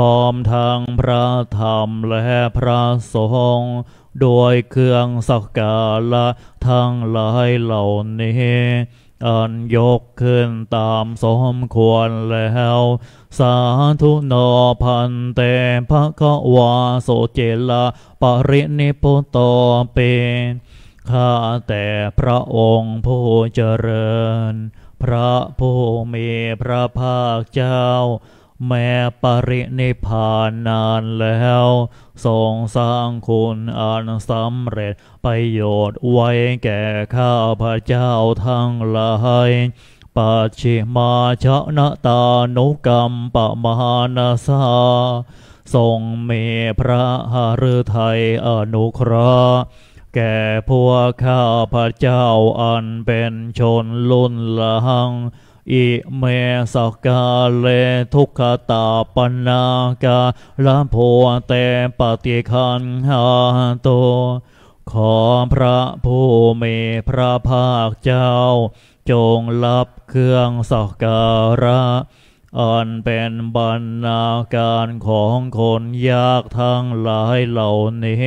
พร้อมทั้งพระธรรมและพระสงฆ์โดยเครื่องสักการะทั้งหลายเหล่านี้อันยกขึ้นตามสมควรแล้วสาธุโนพันเตภควาโสเจละปรินิพุโตเปข้าแต่พระองค์ผู้เจริญพระผู้มีพระภาคเจ้าแม้ปรินิพพานนานแล้วทรงสร้างคุณอันสำเร็จประโยชน์ไว้แก่ข้าพเจ้าทั้งหลายปัจฉิมาชนะตานุกรรมปมานาสาทรงมีพระหฤทัยอนุเคราะห์แก่พวกข้าพเจ้าอันเป็นชนรุ่นหลังอิเมสกาเลทุกขตาปนากาลโพเตปฏิคันหาโตขอพระผู้มีพระภาคเจ้าจงรับเครื่องสักการะอันเป็นบรรณาการของคนยากทั้งหลายเหล่านี้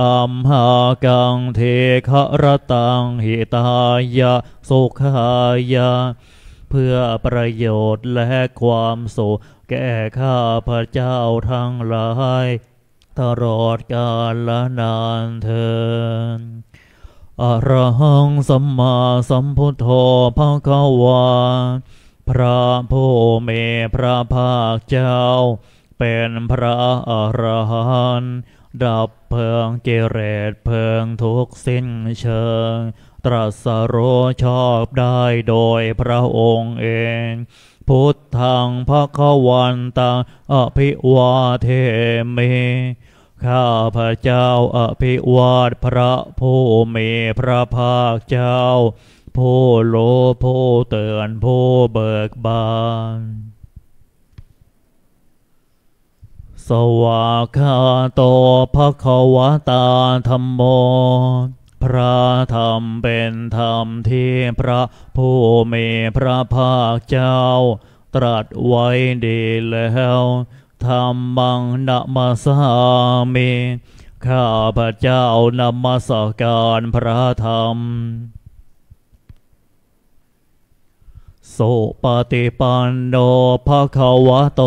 อัมหากังเทขรตังหิตายะสุขายะเพื่อประโยชน์และความสุขแก่ข้าพเจ้าทั้งหลายตลอดกาลนานเทินอรหังสัมมาสัมพุทโธภควาพระผู้มีพระภาคเจ้าเป็นพระอรหันต์ดับเพลิงกิเลสเพลิงทุกสิ้นเชิงตรัสรู้ชอบได้โดยพระองค์เองพุทธังภคววันตังอภิวาเทมิข้าพระเจ้าอภิวาทพระผู้มีพระภาคเจ้าผู้รู้ผู้เตือนผู้เบิกบานสวากขาโตภควตาธัมโมพระธรรมเป็นธรรมที่พระผู้มีพระภาคเจ้าตรัสไว้ดีแล้วธัมมังนะมัสสามิข้าพระเจ้านมัสการพระธรรมสุปฏิปันโนภควโต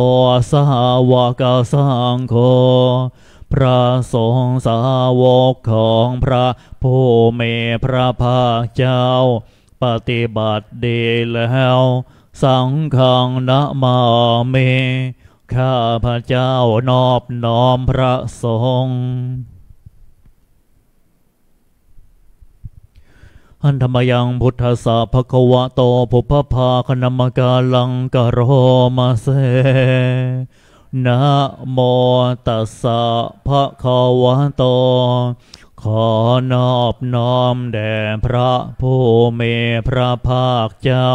สาวกสังโฆพระสงฆ์สาวกของพระผู้มีพระภาคเจ้าปฏิบัติดีแล้วสังฆังนะมามิข้าพระเจ้านอบน้อมพระสงฆ์อันธรรมยังพุทธสาภควะโตภุพภาคณมกาลังกโรมาเสนะโมตัสสะภควะโตขอนอบน้อมแด่พระผู้มีพระภาคเจ้า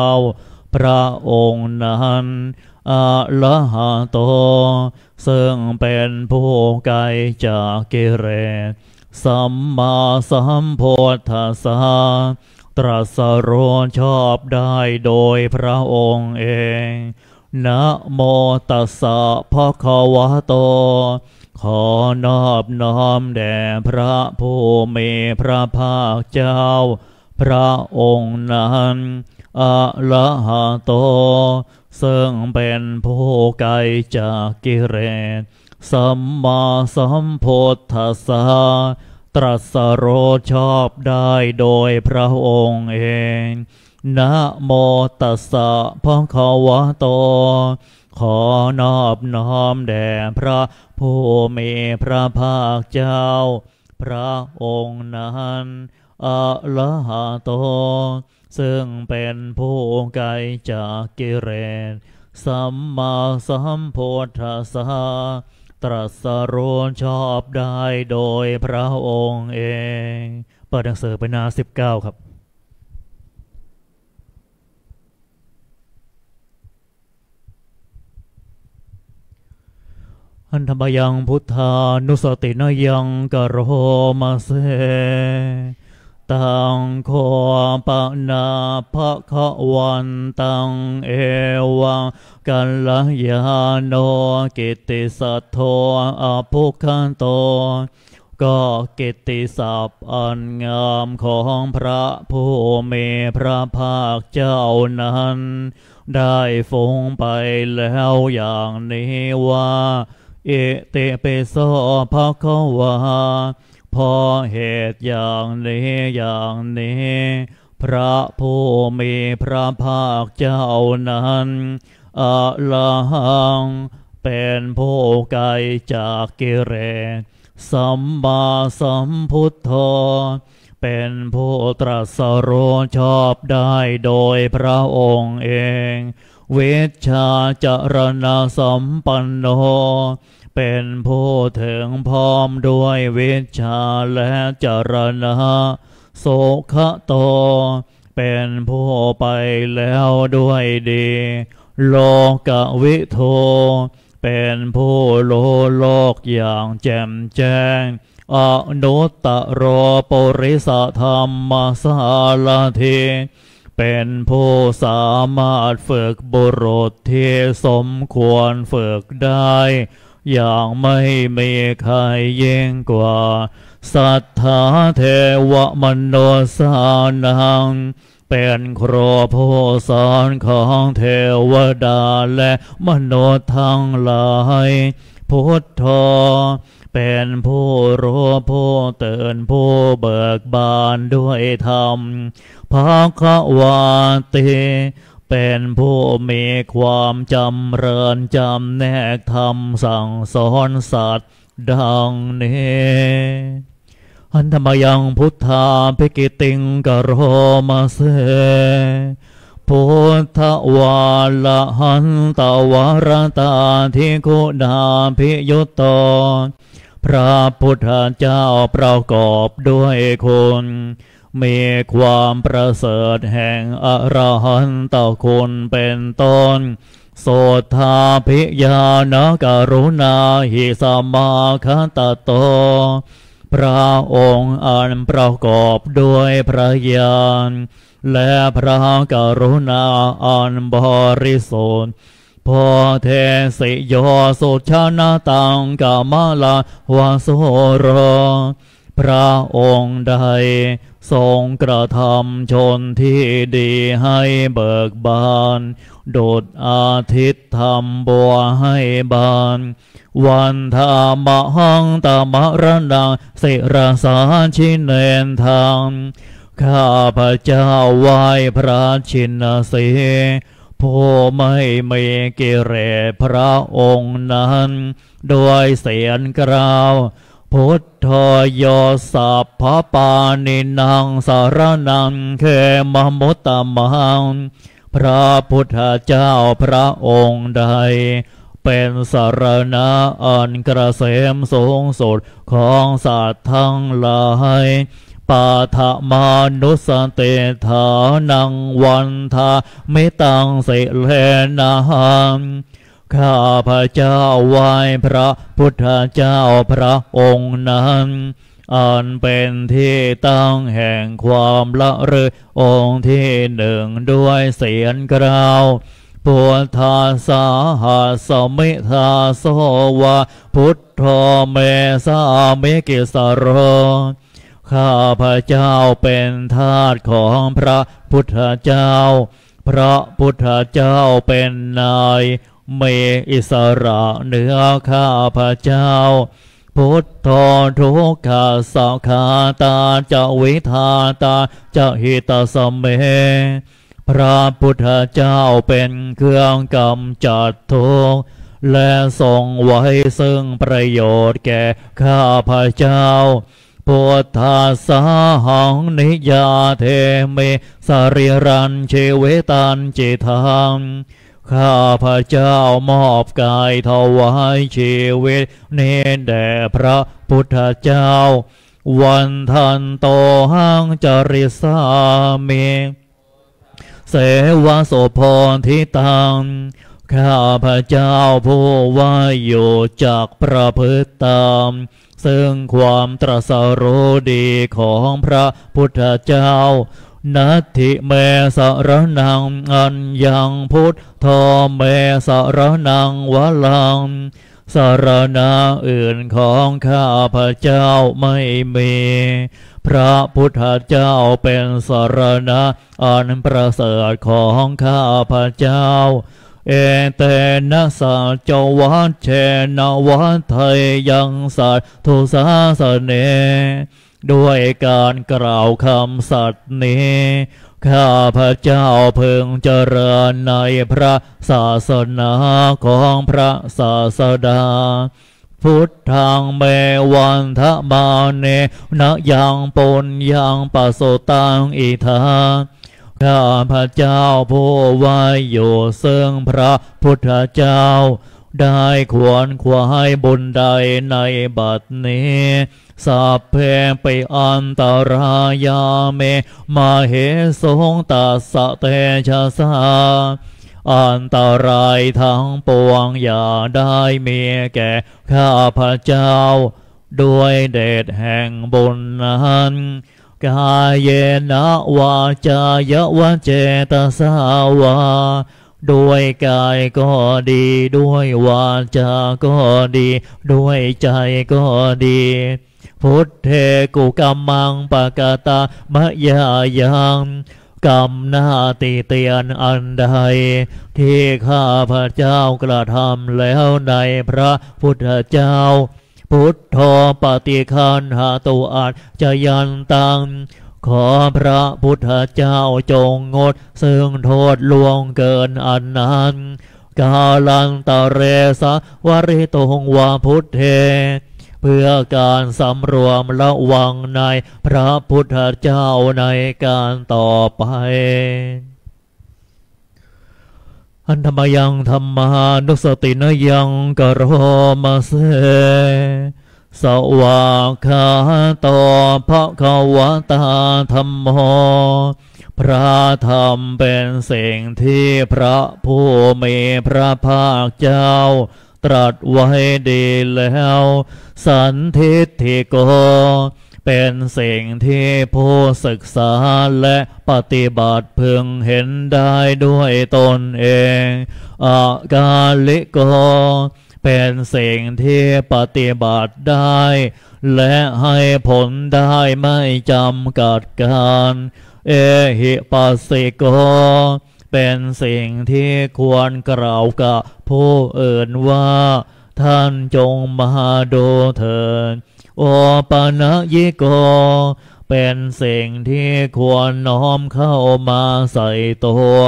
พระองค์นั้นอะระหะโตซึ่งเป็นผู้ไกลจากกิเลสสัมมาสัมพุทธัสสะตรัสรู้ชอบได้โดยพระองค์เองนะโมตัสสะภควโตขอนอบน้อมแด่พระผู้มีพระภาคเจ้าพระองค์นั้นอะระหะโตซึ่งเป็นผู้ไกลจากกิเลสสัมมาสัมพุทธัสสะตรัสรู้ชอบได้โดยพระองค์เองนะโมตัสสะภควโตขอนอบน้อมแด่พระผู้มีพระภาคเจ้าพระองค์นั้นอะระหะโตซึ่งเป็นผู้ไกลจากกิเลสสัมมาสัมพุทธัสสะตรัสรู้ชอบได้โดยพระองค์เองเปิดหนังสือไปหน้า19ครับอันธรรมยังพุทธานุสตินยังกโรมาเส ตังโฆปนะภคะวันตังเอวังกัลยาโนกิตติสัทโธอภุคันโตก็กิตติศัพท์อันงามของพระผู้มีพระภาคเจ้านั้นได้ฟุ้งไปแล้วอย่างนี้ว่าอิติปิโสภควาพอเหตุอย่างนี้อย่างนี้พระผู้มีพระภาคเจ้านั้นอะระหังเป็นผู้ไกลจากกิเลสสัมมาสัมพุทโธเป็นผู้ตรัสรู้ชอบได้โดยพระองค์เองวิชชาจรณะสัมปันโนเป็นผู้ถึงพร้อมด้วยวิชชาและจรณะโสขโตเป็นผู้ไปแล้วด้วยดีโลกวิโทเป็นผู้รู้โลกอย่างแจ่มแจ้งอนุตตโรปริสธรรมสารถิเป็นผู้สามารถฝึกบุรุษที่สมควรฝึกได้อย่างไม่มีใครยิ่งกว่าสัทธาเทวมโนสานังเป็นครูผู้สอนของเทวดาและมนุษย์ทั้งหลายพุทโธเป็นผู้รู้ผู้ตื่นผู้เบิกบานด้วยธรรมภควติเป็นผู้มีความจำเริญจำแนกธรรมสั่งสอนสัตว์ดังนี้หันธรรมยังพุทธาภิกิติงกโรมาเสพุทธวาละหันตวรตาทิคุณาภิยุตโตพระพุทธเจ้าประกอบด้วยคุณมีความประเสริฐแห่งอรหันตคุณเป็นต้นโสธาภิญานกรุณาหิสัมมาคันตโตพระองค์อันประกอบด้วยพระญาณและพระกรุณาอันบริสุทธิ์โพเทสิโยสุชนะตังกามลาวาโสโรพระองค์ใดทรงกระทำชนที่ดีให้เบิกบานดุจอาทิตย์ทำบัวให้บานวันธามะหังตามะระนังสิระสาชิเนนทางข้าพระเจ้าไหว้พระชินสีผู้ไม่มีกิเลสพระองค์นั้นด้วยเสียงกล่าวพุทโธโยสัพพปานินังสารนังเขมมุตตมังพระพุทธเจ้าพระองค์ใดเป็นสารณะอันเกษมสูงสุดของสัตว์ทั้งหลายปาฐมานุสติฐานังวันทามิตังสิเลนะหังข้าพระเจ้าไหว้พระพุทธเจ้าพระองค์นั้นอันเป็นที่ตั้งแห่งความละฤกษ์องค์ที่หนึ่งด้วยเสียงกล่าวพุทธาสาหัสสมิทาโสวะพุทโธเมสามิกิสโรข้าพระเจ้าเป็นทาสของพระพุทธเจ้าพระพุทธเจ้าเป็นนายเมอิสระเหนือข้าพระเจ้าพุทโธทุกขาสังขาตาจวิทาตาจหิตสเมพระพุทธเจ้าเป็นเครื่องกำจัดทุกข์และทรงไว้ซึ่งประโยชน์แก่ข้าพระเจ้าพุทธาสาหังนิยาเทเมสริรันชีวิตันจิตังข้าพระเจ้ามอบกายถวายชีวิตนี้แด่พระพุทธเจ้าวันทันโตหังจริสามิเสวะโสโพธิตัง ข้าพเจ้าผู้ว่าอยู่จากประพฤติตามซึ่งความตรัสรู้ดีของพระพุทธเจ้านัตถิเมสรนังอัญญังพุทโธเมสรนังวลังสรณะอื่นของข้าพเจ้าไม่มีพระพุทธเจ้าเป็นสรณะอันประเสริฐของข้าพเจ้าเอเตนะสัจวัชเชนวัฏไทยยังสัตถุสาสเนด้วยการกล่าวคำสัตย์นี้ข้าพเจ้าพึงเจริญในพระศาสนาของพระศาสดาพุทธังเมวันทะมาเนนะยังปุญญังปะโสตังอิทาข้าพเจ้าผู้ว่าอยู่ซึ่งพระพุทธเจ้าได้ขวนขวายบุญใดในบัดนี้สัพเพไปอันตรายาเมมาเหสงตัสสะเตชะสาอันตรายทั้งปวงอย่าได้มีแก่ข้าพเจ้าด้วยเดชแห่งบุญนั้นกายเยนะวาจายวเจตสาวาด้วยกายก็ดีด้วยวาจาก็ดีด้วยใจก็ดีพุทเทกุกัมมังปะกตามะยายังกรรมหน้าตีเตียนอันใดที่ข้าพเจ้ากระทำแล้วในพระพุทธเจ้าพุทโธปฏิคันหาตุอาจจยันตังขอพระพุทธเจ้าจงงดซึ่งโทษล่วงเกินอันนั้นกาลันตะเรสะวริตุงวาพุทเทเพื่อการสำรวมระวังในพระพุทธเจ้าในการต่อไปอันธรรมยังธรรมานุสตินยังกโรมาเสสวากขาโตภควตาธัมโมพระธรรมเป็นสิ่งที่พระผู้มีพระภาคเจ้าตรัสไว้ดีแล้วสันทิฏฐิโกเป็นสิ่งที่ผู้ศึกษาและปฏิบัติพึงเห็นได้ด้วยตนเองอกาลิโกเป็นสิ่งที่ปฏิบัติได้และให้ผลได้ไม่จำกัดการเอหิปัสสิโกเป็นสิ่งที่ควรกล่าวกับผู้อื่นว่าท่านจงมาดูเถิดโอปนยิโกเป็นสิ่งที่ควรน้อมเข้ามาใส่ตัว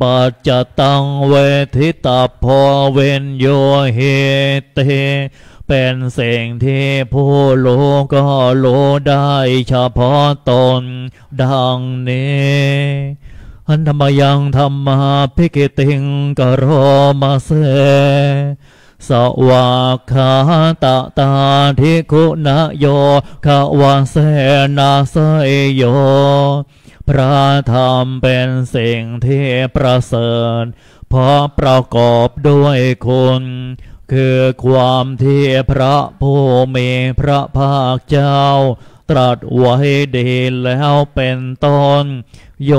ปัจจตังเวทิตาพเวนโยเหเตเป็นสิ่งที่ผู้รู้ก็รู้ได้เฉพาะตนดังนี้อันธรรมยังธรรมาภิกิติงกโรมาเสสวากขาตะตาทิคุณโยขวาเสนาเสยโยพระธรรมเป็นสิ่งที่ประเสริฐเพราะประกอบด้วยคุณคือความที่พระผู้มีพระภาคเจ้าตรัสไว้ดีแล้วเป็นต้นโย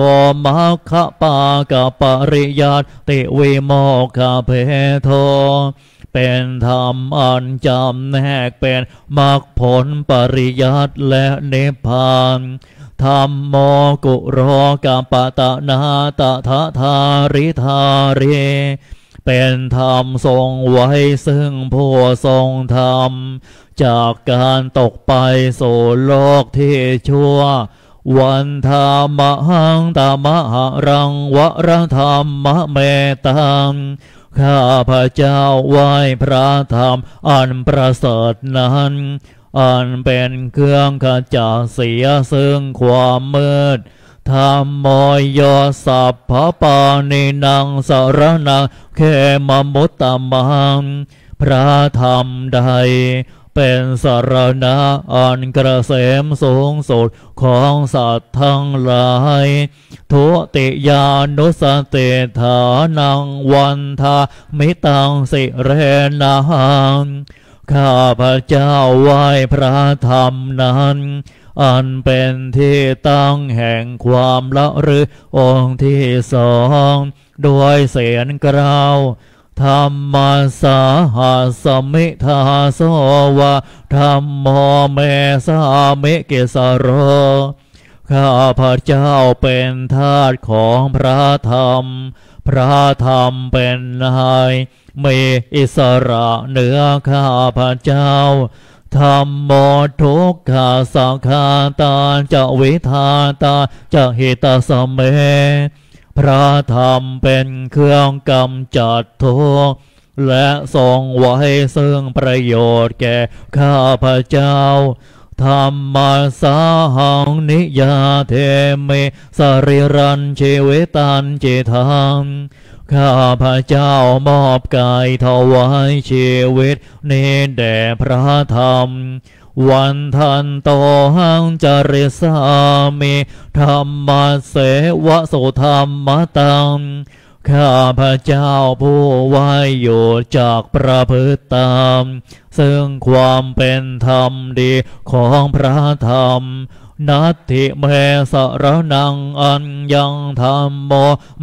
มัคคปากปริยัติวิโมกขเพโทเป็นธรรมอันจำแนกเป็นมรรคผลปริยัติและนิพพานธรรมโมกุโรกัปปตนาตถาธาริธาริเป็นธรรมทรงไว้ซึ่งผู้ทรงธรรมจากการตกไปสู่โลกที่ชั่ววันธรรมหังตามหะรังวรธรรมเมตังข้าพเจ้าไหว้พระธรรมอันประเสริฐนั้นอันเป็นเครื่องขจัดเสียซึ่งความมืดธรรมโมโยสัพพปานินังสรณังเขมมุตตมังพระธรรมใด เป็นสรณะอันเกษมสูงสุดของสัตว์ทั้งหลายทุติยานุสติฐานังวันทามิตังสิเรนังข้าพระเจ้าไหว้พระธรรมนั้นอันเป็นที่ตั้งแห่งความละฤกษ์องค์ที่สองด้วยเสียงกล่าวธรรมสาหาสมิทาโสวะธรรมโมเมสาเมเกสโรข้าพระเจ้าเป็นทาสของพระธรรมพระธรรมเป็นนายมีอิสระเหนือข้าพระเจ้าธรรมโมทุกขาสังขาตาจะวิธาตาจะหิตาสเมพระธรรมเป็นเครื่องกำจัดทุกข์และทรงไว้ซึ่งประโยชน์แก่ข้าพเจ้าธรรมสาหังนิยาเทเมสริรันชีวิตันจิทังข้าพเจ้ามอบกายถวายชีวิตนี้แด่พระธรรมวันทันโตหังจริสามิธรรมเสวะสุธรรมตังข้าพเจ้าผู้ไว้อยู่จากประพฤติตามซึ่งความเป็นธรรมดีของพระธรรมนัตถิเมสรณังอัญญังธัมโม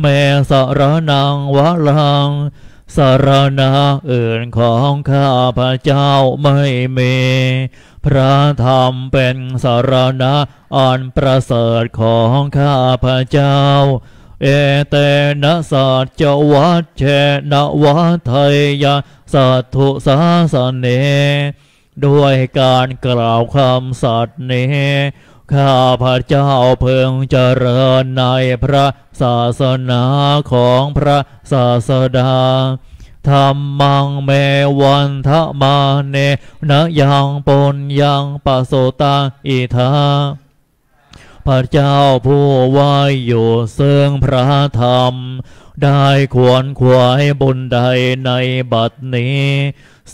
เมสรณังวรังสรณะอื่นของข้าพเจ้าไม่มีพระธรรมเป็นสรณะอันประเสริฐของข้าพเจ้าเอเตนะสัจวัชเชนะวัทัยยะสัทธุสาสเนด้วยการกล่าวคำสัตย์นี้ข้าพระเจ้าเพิ่งเจริญในพระศาสนาของพระศาสดาธรรมังเมวันทะมาเนนะยังปนยังปะโสตาอิทาพระเจ้าผู้ไว้อยู่ซึ่งพระธรรมได้ขวนขวายบุญใดในบัดนี้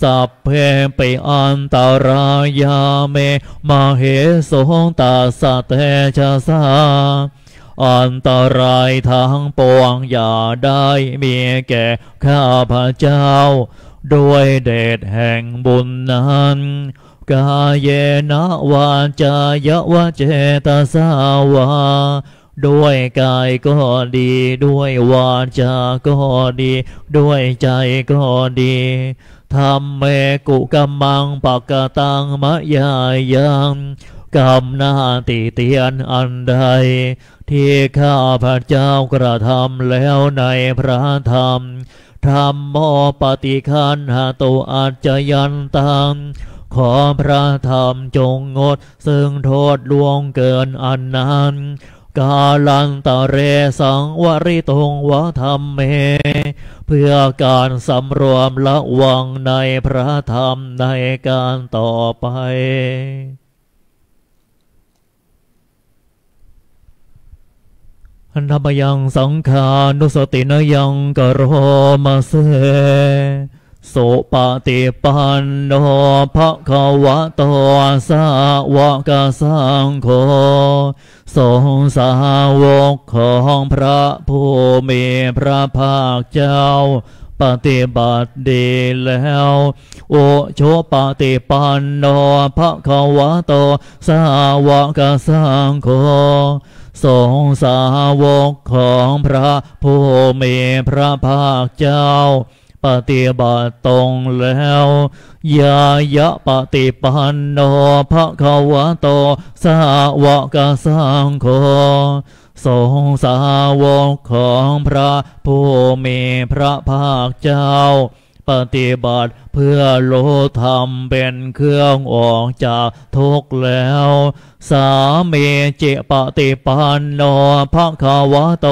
สัพเพปิอันตรายาเมมาเหสงตาสเตชะสาอันตรายทั้งปวงอย่าได้มีแก่ข้าพระเจ้าด้วยเดชแห่งบุญนั้นกายเยนะวาจายวเจตสาวาด้วยกายก็ดีด้วยวาจาก็ดีด้วยใจก็ดีธรรมเมกุกัมมังปกตังมะยายังกรรมหน้าติเตียนอันใดที่ข้าพระเจ้ากระทำแล้วในพระธรรมธรรมโมปฏิคันหาตุอัจจยันตังขอพระธรรมจงงดซึ่งโทษล่วงเกินอันนั้นกาลันตะเรสังวริตงวะธรรมเมเพื่อการสำรวมระวังในพระธรรมในการต่อไปธรรมยังสังขานุสตินยังกโรมาเสสุปฏิปันโนภควโตสาวกสังโฆสงฆ์สาวกของพระผู้มีพระภาคเจ้าปฏิบัติดีแล้วโอโชปฏิปันโนภควโตสาวกสังโฆสงฆ์สาวกของพระผู้มีพระภาคเจ้าปฏิบัติตรงแล้วยายะปฏิปันโนภควโตสาวกสังโฆสงฆ์สาวกของพระผู้มีพระภาคเจ้าปฏิบัติเพื่อโลธรรมเป็นเครื่องออกจากทุกข์แล้วสาเมจิปฏิปันโนภควโต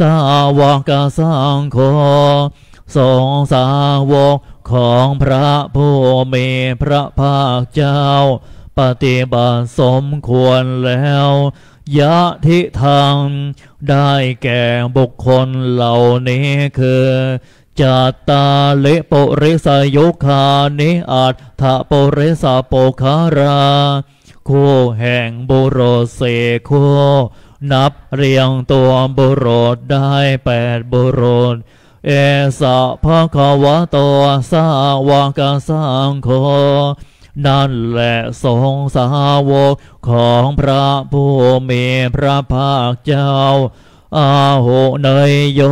สาวกสังโฆสงฆ์สาวกของพระผู้มีพระภาคเจ้าปฏิบัติสมควรแล้วยะทิทางได้แก่บุคคลเหล่านี้คือ จตาเลโปเรสโยคานิอัฏฐโปเรสโปคาราโคแห่งบุโรเสโคนับเรียงตัวบุโรดได้แปดบุโรดเอสะภควโตสาวกสังโฆนั่นแหละสงฆ์สาวกของพระผู้มีพระภาคเจ้าอาหุเนยโย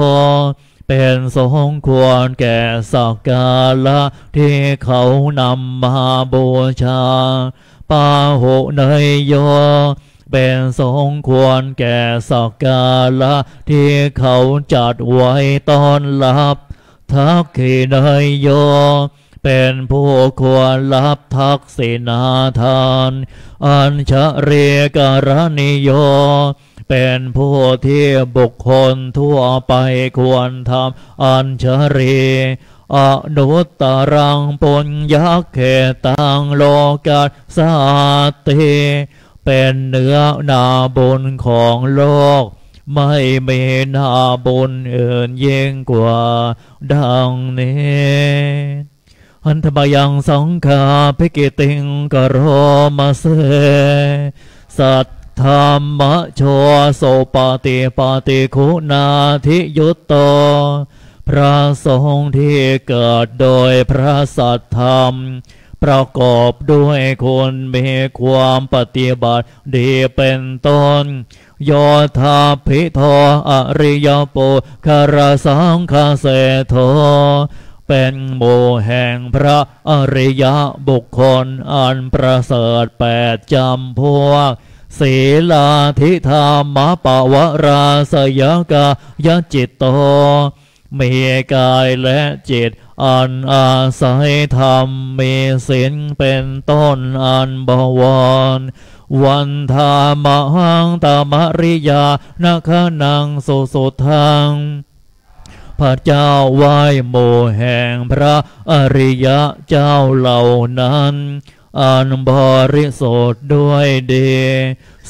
เป็นสงฆ์ควรแก่สักการะที่เขานำมาบูชาปาหุเนยโยเป็นสงฆ์ควรแก่สักการะที่เขาจัดไว้ต้อนรับทักขิเนยโยเป็นผู้ควรรับทักษิณาทานอัญชเรกรณิโยเป็นผู้ที่บุคคลทั่วไปควรทำอัญชเรอนุตตรังปุญญักเขตังโลกัสสาติเป็นเนื้อนาบุญของโลกไม่มีนาบุญอื่นยิ่งกว่าดังนี้หันธบายังสังฆาภิกิติงกโรมาเสสัทธามะโชโสปาติปาติคุณาธิยุตโตพระสงฆ์ที่เกิดโดยพระสัทธรรมประกอบด้วยคนมีความปฏิบัติดีเป็นต้นโยธาภิโทอริยปุคคลสังฆเสโทเป็นหมู่แห่งพระอริยบุคคลอันประเสริฐแปดจำพวกศีลาธิธรรมปวราสยกายจิตโตมีกายและจิตอันอาศัยธรรมมีศีลเป็นต้นอันบวรวันธามหังตามริยานาคนังสุสุทังพระเจ้าไหว้หมู่แห่งพระอริยะเจ้าเหล่านั้นอันบริสุทธิ์ด้วยดี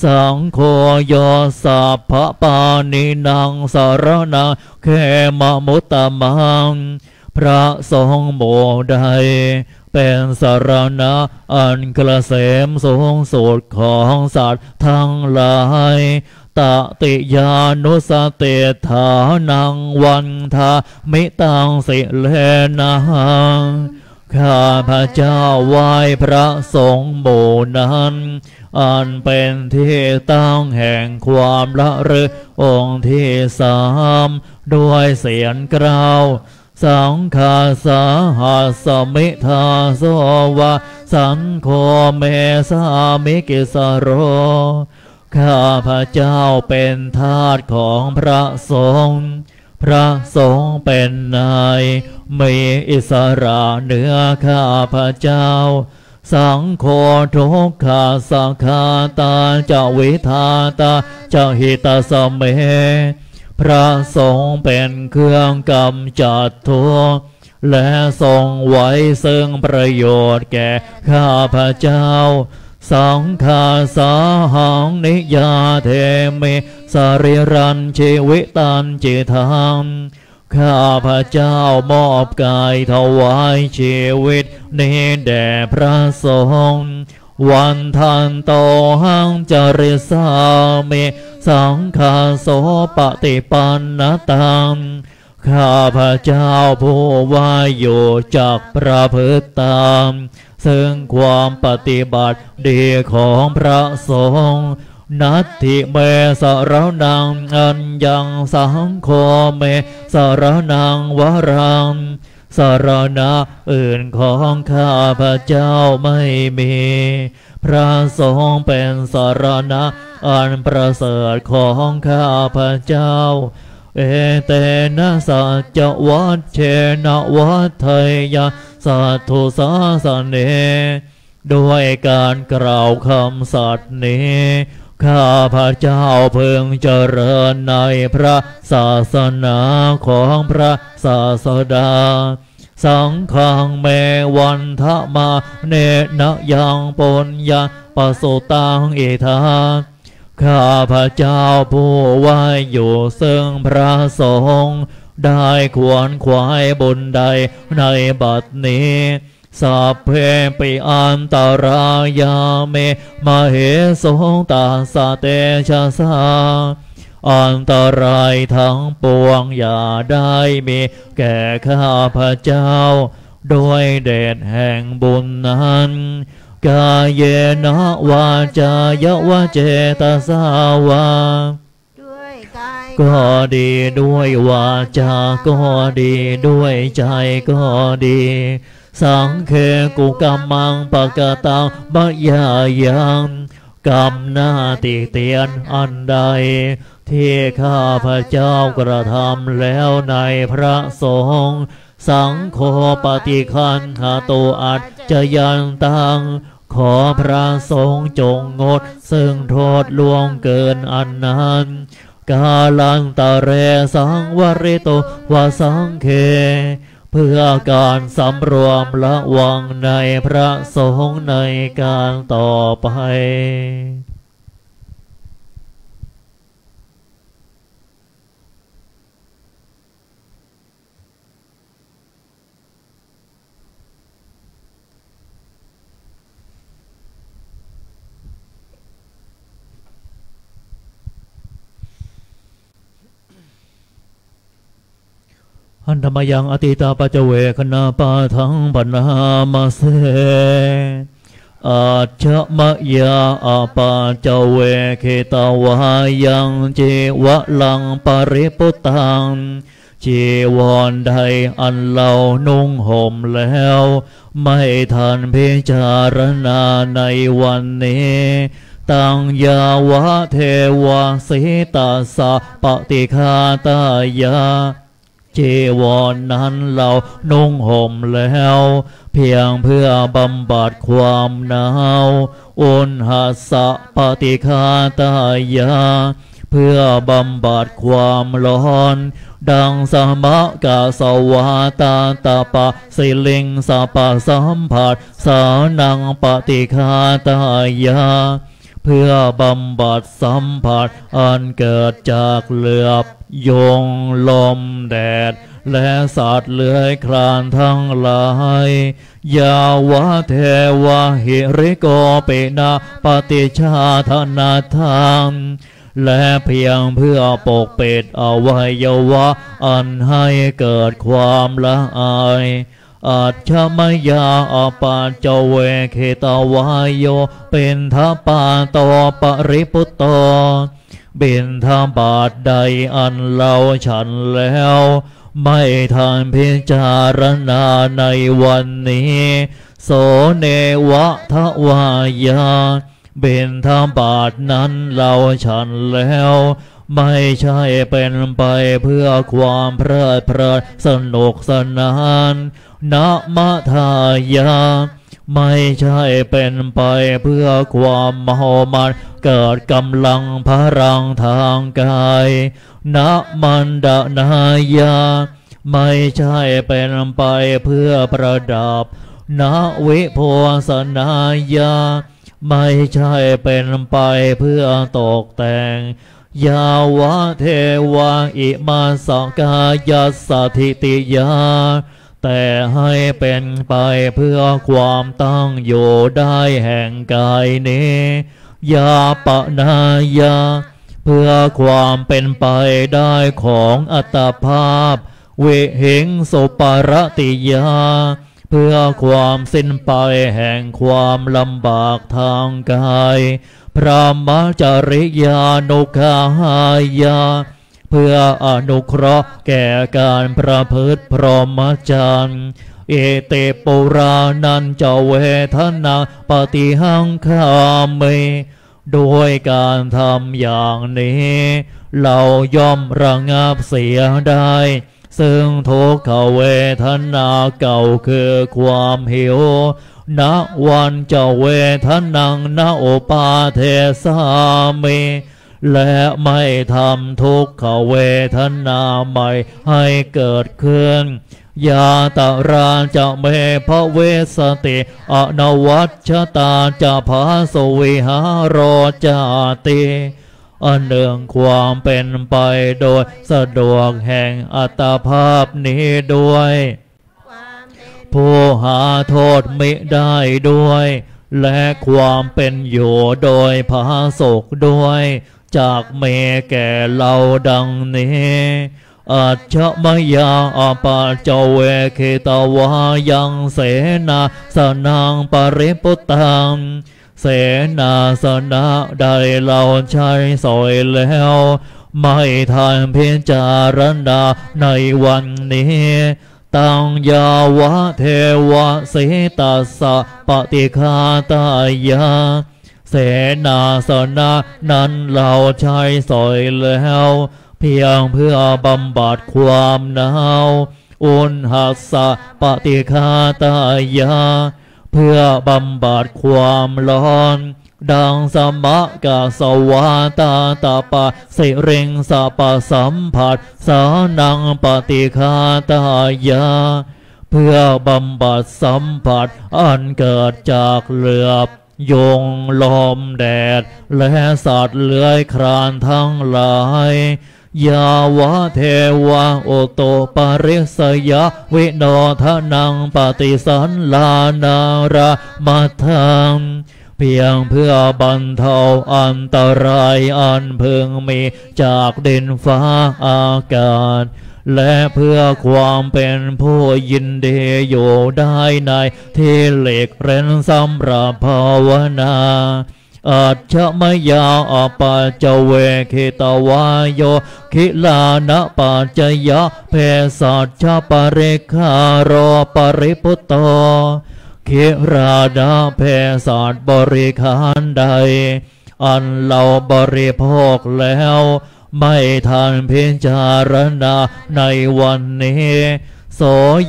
สังโฆโยสัพพปานินังสารนังเขมมุตตมังพระสงฆ์หมู่ใดเป็นสารณะอันเกษมสูงสุดของสัตว์ทั้งหลายตติยานุสติฐานังวันทามิตังสิเลนะข้าพระเจ้าไหว้พระสงฆ์หมู่นั้นอันเป็นที่ตั้งแห่งความละลึกองค์ที่สามด้วยเสียงกล่าวสังฆาสาหัสสมิทาโสวะสังโฆเมสามิกิสโรข้าพระเจ้าเป็นทาสของพระสงฆ์พระสงฆ์เป็นนายมีอิสระเหนือข้าพระเจ้าสังโฆทุกขาสังฆาตาจวิธาตาจหิตาสเมพระสงฆ์เป็นเครื่องกำจัดทุกข์และทรงไว้ซึ่งประโยชน์แก่ข้าพระเจ้าสังฆาสาหังนิยาเทเมสริรันชีวิตันจิทังข้าพระเจ้ามอบกายถวายชีวิตนี้แด่พระสงฆ์วันทันโตหังจริสาเมสังฆาโสปฏิปันนตังข้าพระเจ้าผู้ว่าอยู่จากประพฤติตามซึ่งความปฏิบัติดีของพระสงฆ์นัตถิเมสรณังอัญญังสังโฆเมสรณังวรังสรณะอื่นของข้าพระเจ้าไม่มีพระสงฆ์เป็นสรณะอันประเสริฐของข้าพระเจ้าเอเตนะสัจวัชเชนะวัฏไทยะสัทธุสาสเนด้วยการกล่าวคำสัตย์นี้ข้าพระเจ้าเพิ่งเจริญในพระศาสนาของพระศาสดาสังฆังเมวันทะมาเนนะยังปุญญาปสุตังเอธาข้าพระเจ้าผู้ไหว้อยู่ซึ่งพระสงฆ์ ได้ควรขวายบนใดในบัดนี้สัพเพปิอันตรายาเมมเหสงตาสเตชะสาอันตรายทั้งปวงอย่าได้มีแก่ข้าพเจ้าโดยเดชแห่งบุญนั้นกายเยนะวาจายะวะเจตสาวาก็ดีด้วยวาจาก็ดีด้วยใจก็ดีสังเคกุกรรมังปกตังบัญญายังกรรมหน้าติเตียนอันใดที่ข้าพระเจ้ากระทำแล้วในพระสงฆ์สังโฆปฏิคันหาตุอัจจยันตังขอพระสงฆ์จงงดซึ่งโทษล่วงเกินอันนั้นกาลันตะเรสังวริโตวาสังเคเพื่อการสำรวมระวังในพระสงฆ์ในการต่อไปอันธรรมยังอติตาปัจเจเวคณาปาทังปนามาเสอาชะมะยาอาปาเจเวเคตาวายังเจวะลังปริปุตังจีวรใดอันเรานุ่งห่มแล้วไม่ทันพิจารณาในวันนี้ตังยาวะเทวะสิตาสะปฏิคาตายาจีวรนั้นเรานุ่งห่มแล้วเพียงเพื่อบำบัดความหนาวอุณหสะปฏิฆาตายาเพื่อบำบัดความร้อนดังสมะกะสวาตาตาปะสิลิงสะปะสัมผัสสานังปฏิฆาตายาเพื่อบำบัดสัมผัสอันเกิดจากเหลือบยงลมแดดและสัตว์เลื้อยคลานทั้งหลายยาวะเทวะหิริโกเปนะปฏิชาธนาทางและเพียงเพื่อปกปิดอวัยวะอันให้เกิดความละอายอัจฉมยาอปาจเวเคตวายโยเป็นทปาโตปริปุตโตบิณฑบาตใดอันเราฉันแล้วไม่ทันพิจารณาในวันนี้โสเนวะทวายาบิณฑบาตนั้นเราฉันแล้วไม่ใช่เป็นไปเพื่อความเพลิดเพลินสนุกสนานนะมะทายาไม่ใช่เป็นไปเพื่อความเมามันเกิดกำลังพลังทางกายนะมันดนายาไม่ใช่เป็นไปเพื่อประดับนะวิโพสนายาไม่ใช่เป็นไปเพื่อตกแต่งยาวะเทวะอิมาสังกายสัทิติยาแต่ให้เป็นไปเพื่อความตั้งอยู่ได้แห่งกายนี้ยาปนายาเพื่อความเป็นไปได้ของอัตภาพเวหิงสุปรติยาเพื่อความสิ้นไปแห่งความลำบากทางกายพระมัจจริยานุคาหายาเพื่ออนุเคราะห์แก่การประพฤติพรหมจรรย์เอเตปุรานันจเวทนาปฏิหังคามิโดยการทำอย่างนี้เราย่อมระงับเสียได้ซึ่งทุกขเวทนาเก่าคือความหิวนะวันจเวทนังนะโอปาเทสามิและไม่ทำทุกขเวทนาใหม่ให้เกิดขึ้นยาตราจะเมภเวสติอนวัชตาจะภาสวิหารโรจติ อันเนื่องความเป็นไปโดยสะดวกแห่งอัตภาพนี้ด้วยผู้หาโทษมิได้ด้วยและความเป็นอยู่โดยผาสุกด้วยจากเมแก่เราดังนี้อัจฉมยาอปัจจเวคิตวายังเสนาสนังปริปุตตังเสนาสนะใดเราใช้สอยแล้วไม่ทันพิจารณาในวันนี้ตังยาวะเทวะสิตัสสะปฏิฆาตายาเสนาสนะนั้นเราใช้สอยแล้วเพียงเพื่อบำบัดความหนาวอุณหัสสะปฏิฆาตายาเพื่อบำบัดความร้อนดังสมะกะสวาตาตาปะสิริงสะปะสัมผัสสานังปฏิฆาตายาเพื่อบำบัดสัมผัสอันเกิดจากเหลือบยุงลมแดดและสัตว์เลื้อยคลานทั้งหลายยาวะเทวะโอโตปาริสยะวิโนทนังปฏิสันลานาระมัทังเพียงเพื่อบรรเทาอันตรายอันพึงมีจากดินฟ้าอากาศและเพื่อความเป็นผู้ยินดีอยู่ได้ในที่เหล็กเร้นสำหรับภาวนาอัจฉมยาอปัจจเวคิตวายโยคิลานะปัจจยะเพสัชปริคารอปริพุตโตคิราดาเพสัชบริคารใดอันเราบริโภคแล้วไม่ทันพิจารณาในวันนี้โส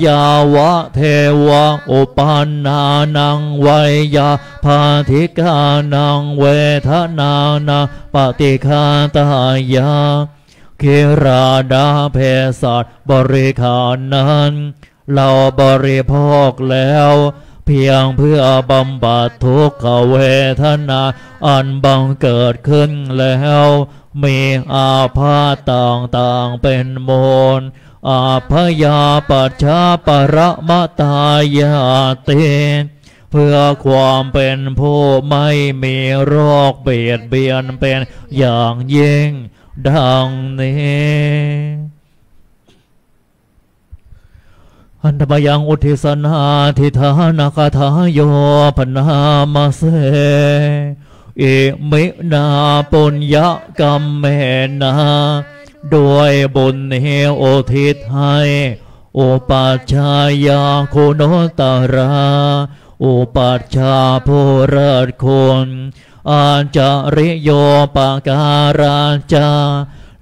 ยาวะเทวะอุปันนานังไวยาภาธิกานังเวทนานาปฏิฆาตายาคิราดาเพสัชบริคารนั้นเราบริโภคแล้วเพียงเพื่อบำบัดทุกขเวทนาอันบังเกิดขึ้นแล้วมีอาพาธต่างๆเป็นมูลอาพยาปัชฌาปรมตายาติเพื่อความเป็นผู้ไม่มีโรคเบียดเบียนเป็นอย่างยิ่งดังนี้อันธมยังอุทิสนาทิธานคาทาโยพนามเสอิมินาปุญญกรรมเมนาด้วยบุญเหอทิศให้อุปัชฌายาคุณตราอุปัชฌาผู้เลิศคุณอาจาริโยปการาจา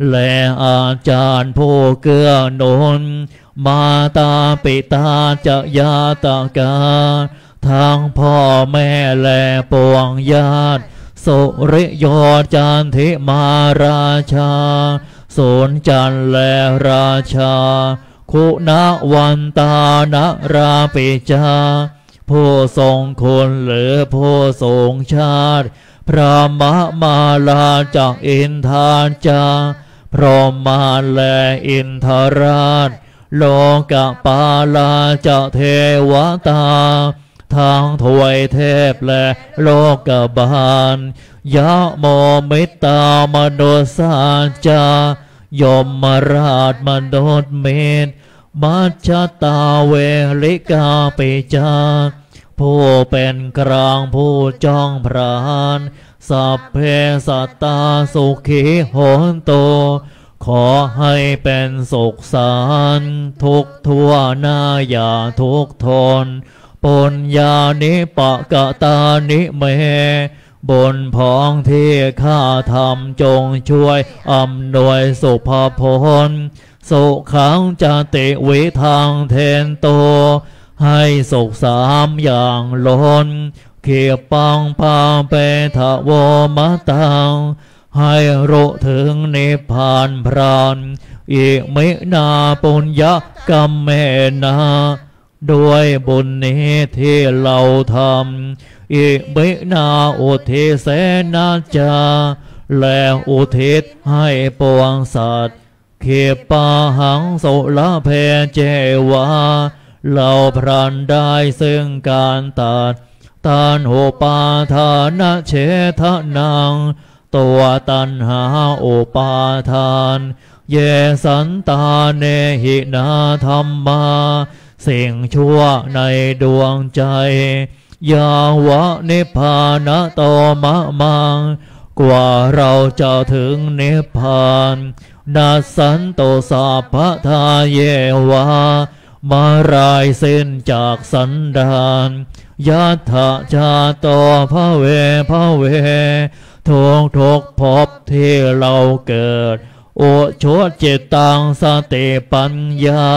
และอาจารย์ผู้เกื้อหนุนมาตาปิตาจะยาตากาทั้งพ่อแม่และปวงญาติสุริโยจันทิมาราชาสนจันและราชาคุณวันตานราปิจาผู้ทรงคุณหรือผู้ทรงชาติพระมะมาลาจากอินทานจาพรหมานและอินทราชโลกปาลาจะเทวตาทางถวยเทพและโลกบาลยะโมมิตามนุสาจายมราชมนุษย์เมตมัจจตาเวลิกาปิจาผู้เป็นกลางผู้จ้องพรานสัพเพสัตตาสุขิโหนโตขอให้เป็นสุขสันต์ทุกทั่วหน้าอย่าทุกทนปุญญานิปกตานิเมบนพ้องที่ข้าทำจงช่วยอำนวยสุภพลสุขังจะติวิทางเทนโตให้สุขสามอย่างล้นเขียปังพาเปทะโวมะตังให้รู้ถึงนิพพานพรานอิมินาปุญญกรรมเมนาด้วยบุญนี้ที่เราทำอิมินาอุทิเสนาจา และอุทิศให้ปวงสัตว์เขปาหังโสละเพเจวาเราพรันได้ซึ่งการตัดตาโหปาทานะเฉทะนังตัวตัณหาโอปาทานเยสันตาเนหินาธรรมาสิ่งชั่วในดวงใจยาวะนิพพานโตมะมังกว่าเราจะถึงนิพพานนัสสันโตสาพะทาเยวามารายเส้นจากสันดานยัตถะชาโตภเวภเวทุกภพที่เราเกิดโอชดเจตังสติปัญญา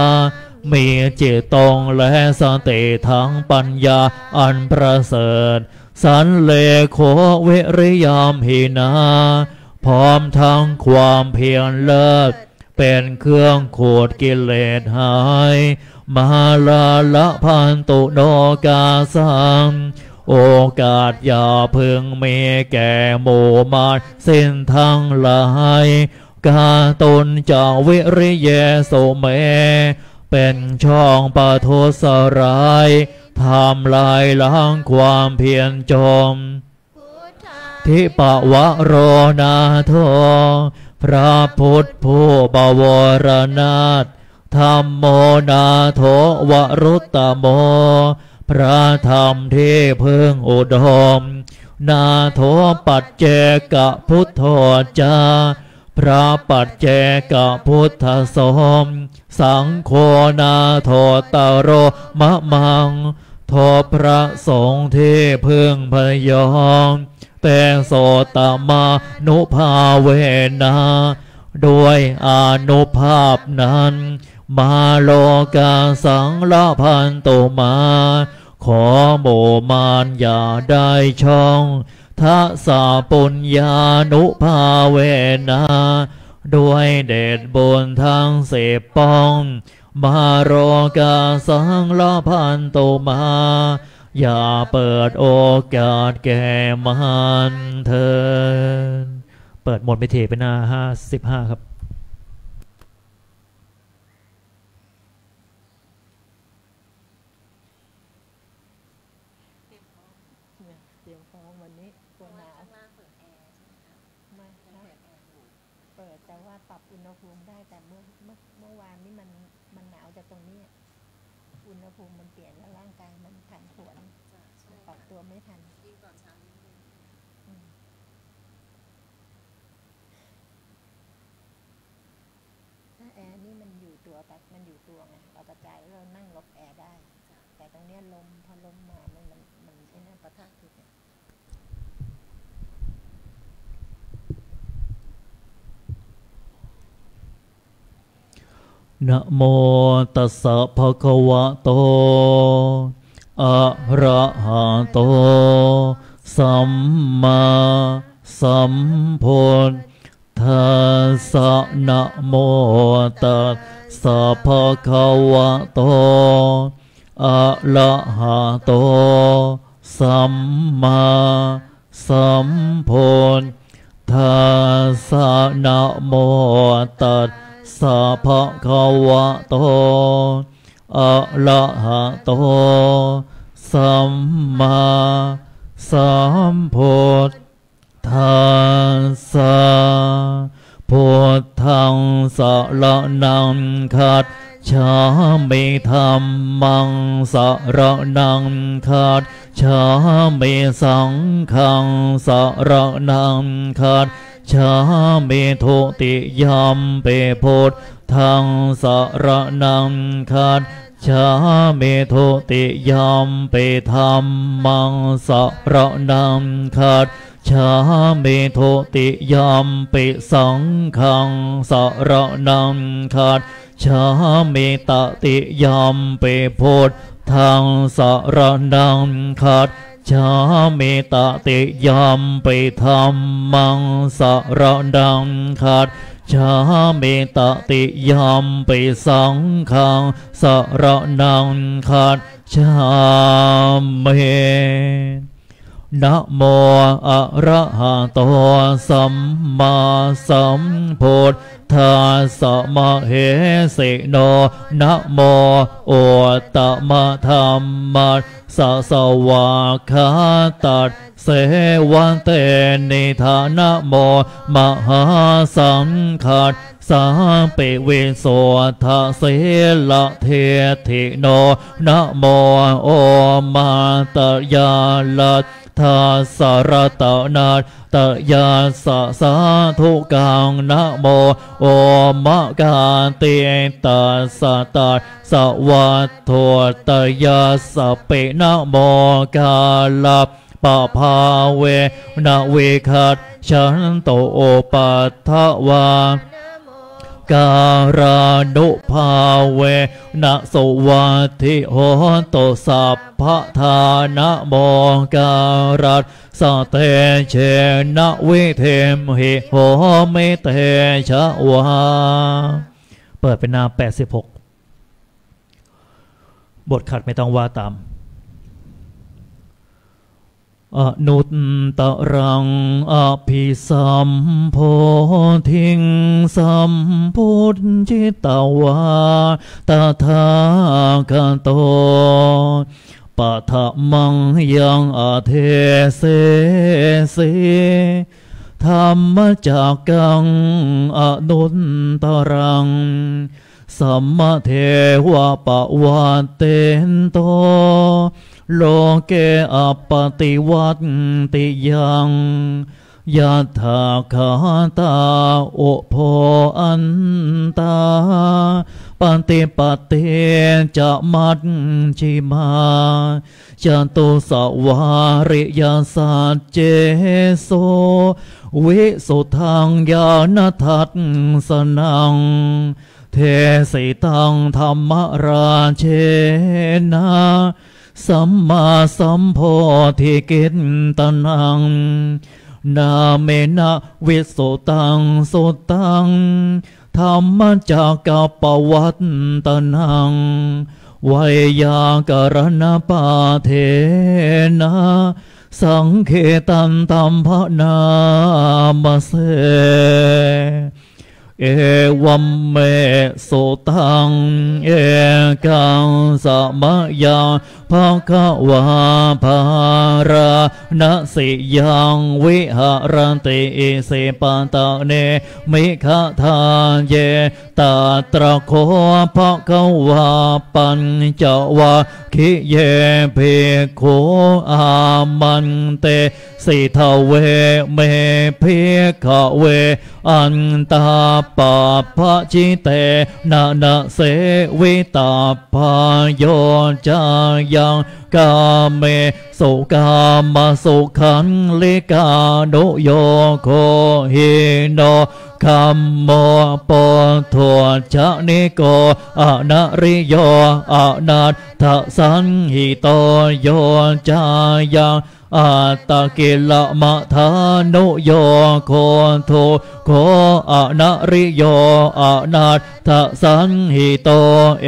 มีเจตองและสติทั้งปัญญาอันประเสริฐสันเลโขเวริยามหินาพร้อมทั้งความเพียรเลิศเป็นเครื่องขูดกิเลสหายมหาลาละพันตุโนกาสังโอกาสอย่าพึงมีแก่หมู่มารเส้นทั้งหลายกาตนจากวิริเยโสเมเป็นช่องปทุสร้ายทำลายล้างความเพียรจมทิปวโรนาโทพระพุทธผู้บวรนาถธัมโมนาโถวรุตตโมพระธรรมที่พึงอุดมนาโถปัจเจกพุทโธจาพระปัจเจกพุทธสมสังโฆนาโถตโรมะมังโทพระสงฆ์ที่พึงพยองเตโสตมานุภาเวนะด้วยอนุภาพนั้นมาโลกาสังลพันตุมาขอโมมานอย่าได้ช่องทัสสะปุญญานุภาเวนะด้วยเดชบุญทั้งสิบปองมาโลกาสังลพันตุมาอย่าเปิดโอกาสแก่มันเถิดเปิดหมดไปเทไปหน้า55ครับนะโมตัสสะภะคะวะโตอะระหะโตสัมมาสัมพุทธัสสะนะโมตัสสะภะคะวะโตอะระหะโตสัมมาสัมพุทธัสสะนะโมตัสสะภะคะวะโตอะระหะโตสัมมาสัมพุทธัสสะพุทธังสรณังคัจฉามิธัมมังสรณังคัจฉามิสังฆังสรณังคัจชาเมโทติยามเปโพธทังสรนังคัจชาเมโทติยามเปธรรมังสรนังคัจชาเมโทติยามเปสังฆังสรนังคัจชาเมตติยามเปโพธทังสรนังคัจชาเมตติยามเปธัมมังสรณังคัจฉามิตติยามเปสังฆังสรณังคัจฉามิ นะโมอะระหะโตสัมมาสัมพุทธัสสะมะเหสิโนนะโมโอตมะธัมมัสสะสวาคาตัสเสวันเตนิธานะโมมหาสังคัสสาเปเวโสทะเสละเทถิโนนะโมโอมาตยาลัตทาสรตนาตยาสสาทุกังนะโมโอมะกาติตัสสะตัสสะวัตโทตยาสเปนะโมกาลปะภาเวนะเวคัสฉันโตโอปัทถวาการานุภาเวนะสวัสดิโหโตสัพพทานะโมการัสสเตเชนะวิเทมหิโหเมเตชะวาเปิดเป็นหน้า86บทขัดไม่ต้องว่าตามอนุตตรังอภิสัมโพธิงสัมพุทธิตวาตถาคโตปะทะมังยังอเทเสสีธรรมจักกังอนุตตรังสัมมาเทวะปะวันเตนโตโลเกอปฏิวัติยังยะถาคาตาโอโพอันตาปันติปฏิจะมัชฌิมาจันตุสวาริยสัจเจโสวิสุทธังญาณทัสสนังเทสิตังธรรมราเชนะสัมมาสัมโพธิกิตตันังนาเมนะวิสุตังสุตังธรรมจักกัปปวัตตนังไวยากรณปาเทนะสังเขตันตัมภนามเสเอวัมเมสุตังเอกังสมยังภควาภารณสิยังวิหรติเสปตะเนมิขะทาเยตาตระโคภควาปัญจวาคิเยเพโคอามันเตสิทเวเมเพขเวอันตาปาพะจิเตนะนะเสวิตาพโยจายังกาเมสุกามาสุขันลิกาโนโยโคหิโนคัมโมปโทชะนิโกอนริโยอนาถสันหิโตโยจายังอาตาเกลมะทานุโยโคโทโคอนริโยอนาถสันหิโตเอ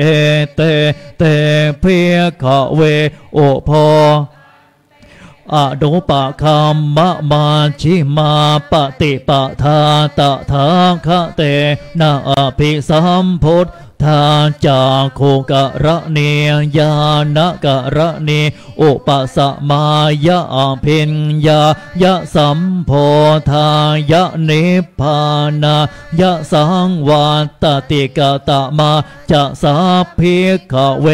เตเตเพขเวโอโพอนุปคัมมะมาชิมาปฏิปทาตถาคเตนะอภิสัมพุทธาจาโคกระเนียญาณกระเนอุปสมายะเพ็ญญายะสัมโพธายะนิพพานายะสังวัตติกตมาจะสาภิกขเว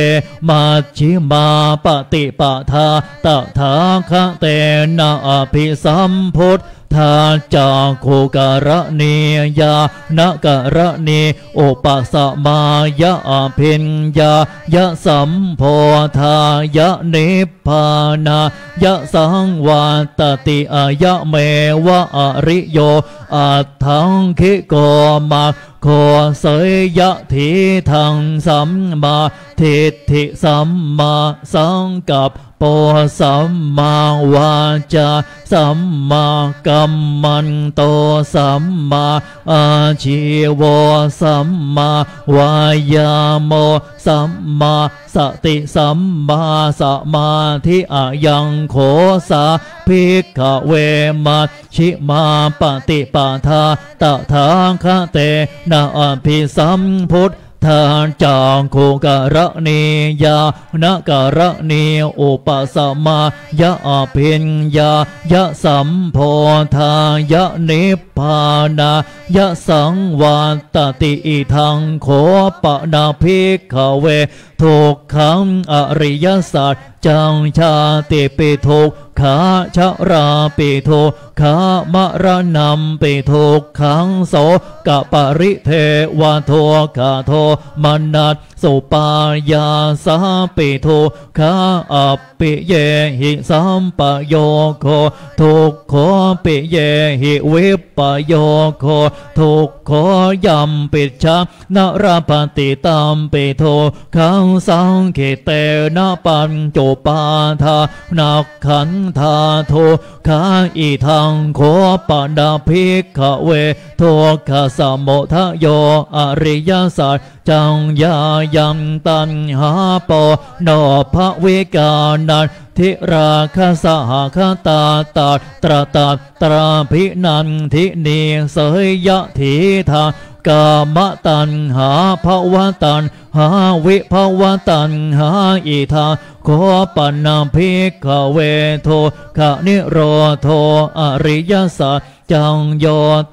มาชิมาปฏิปทาตถาคเตนะอภิสัมพุทธทาจาโคการเนียานการเนโอปัสมายะเพ็ญญายะสัมโพธายะนิพพานายะสังวัตติอายะเมวะอริโยอัตถังคิโกมาโคเสยยะทิทังสัมมาทิฏฐิสัมมาสังกัปโปสัมมาวาจาสัมมากัมมันโตสัมมาอาชีวสัมมาวายามโมสัมมาสติสัมมาสมาธิอายังโคสา ภิกขเวมัชชิมาปฏิปทาตถาคเตนะอภิสัมพุทธาจางโคกระเนียานกระเนียอุปสมายะเพ็ญญายะสัมโพธายะนิพพานายะสังวัตติอิทังโคปนาภิกขเวทุกขังอริยสัจจังชาติปิทุกขาชราปิทุกขามรณัมปิทุกขังโสกปริเทวโทกาโทมนัสสุปายาสาปิทุกขาอัปปิเยหิสัมปโยโคทุกขปิเยหิวิปโยโคทุกขยัมปิชานราปติตามปิทุกขังสังเขเตนะปัญจปาทานักขันธาโทขาอิทังโคปดาภิกขเวโทขสมุทโยอริยสัจจังยายัมตันหาปนภวิกานันทิราคสหคตาตาตราตาตราภินันทิเนเสยยะถีทากามตัณหาภวตัณหาวิภวตัณหาอิทาโคปนาภิกขเวโทขนิโรโทอริยสัจจังโย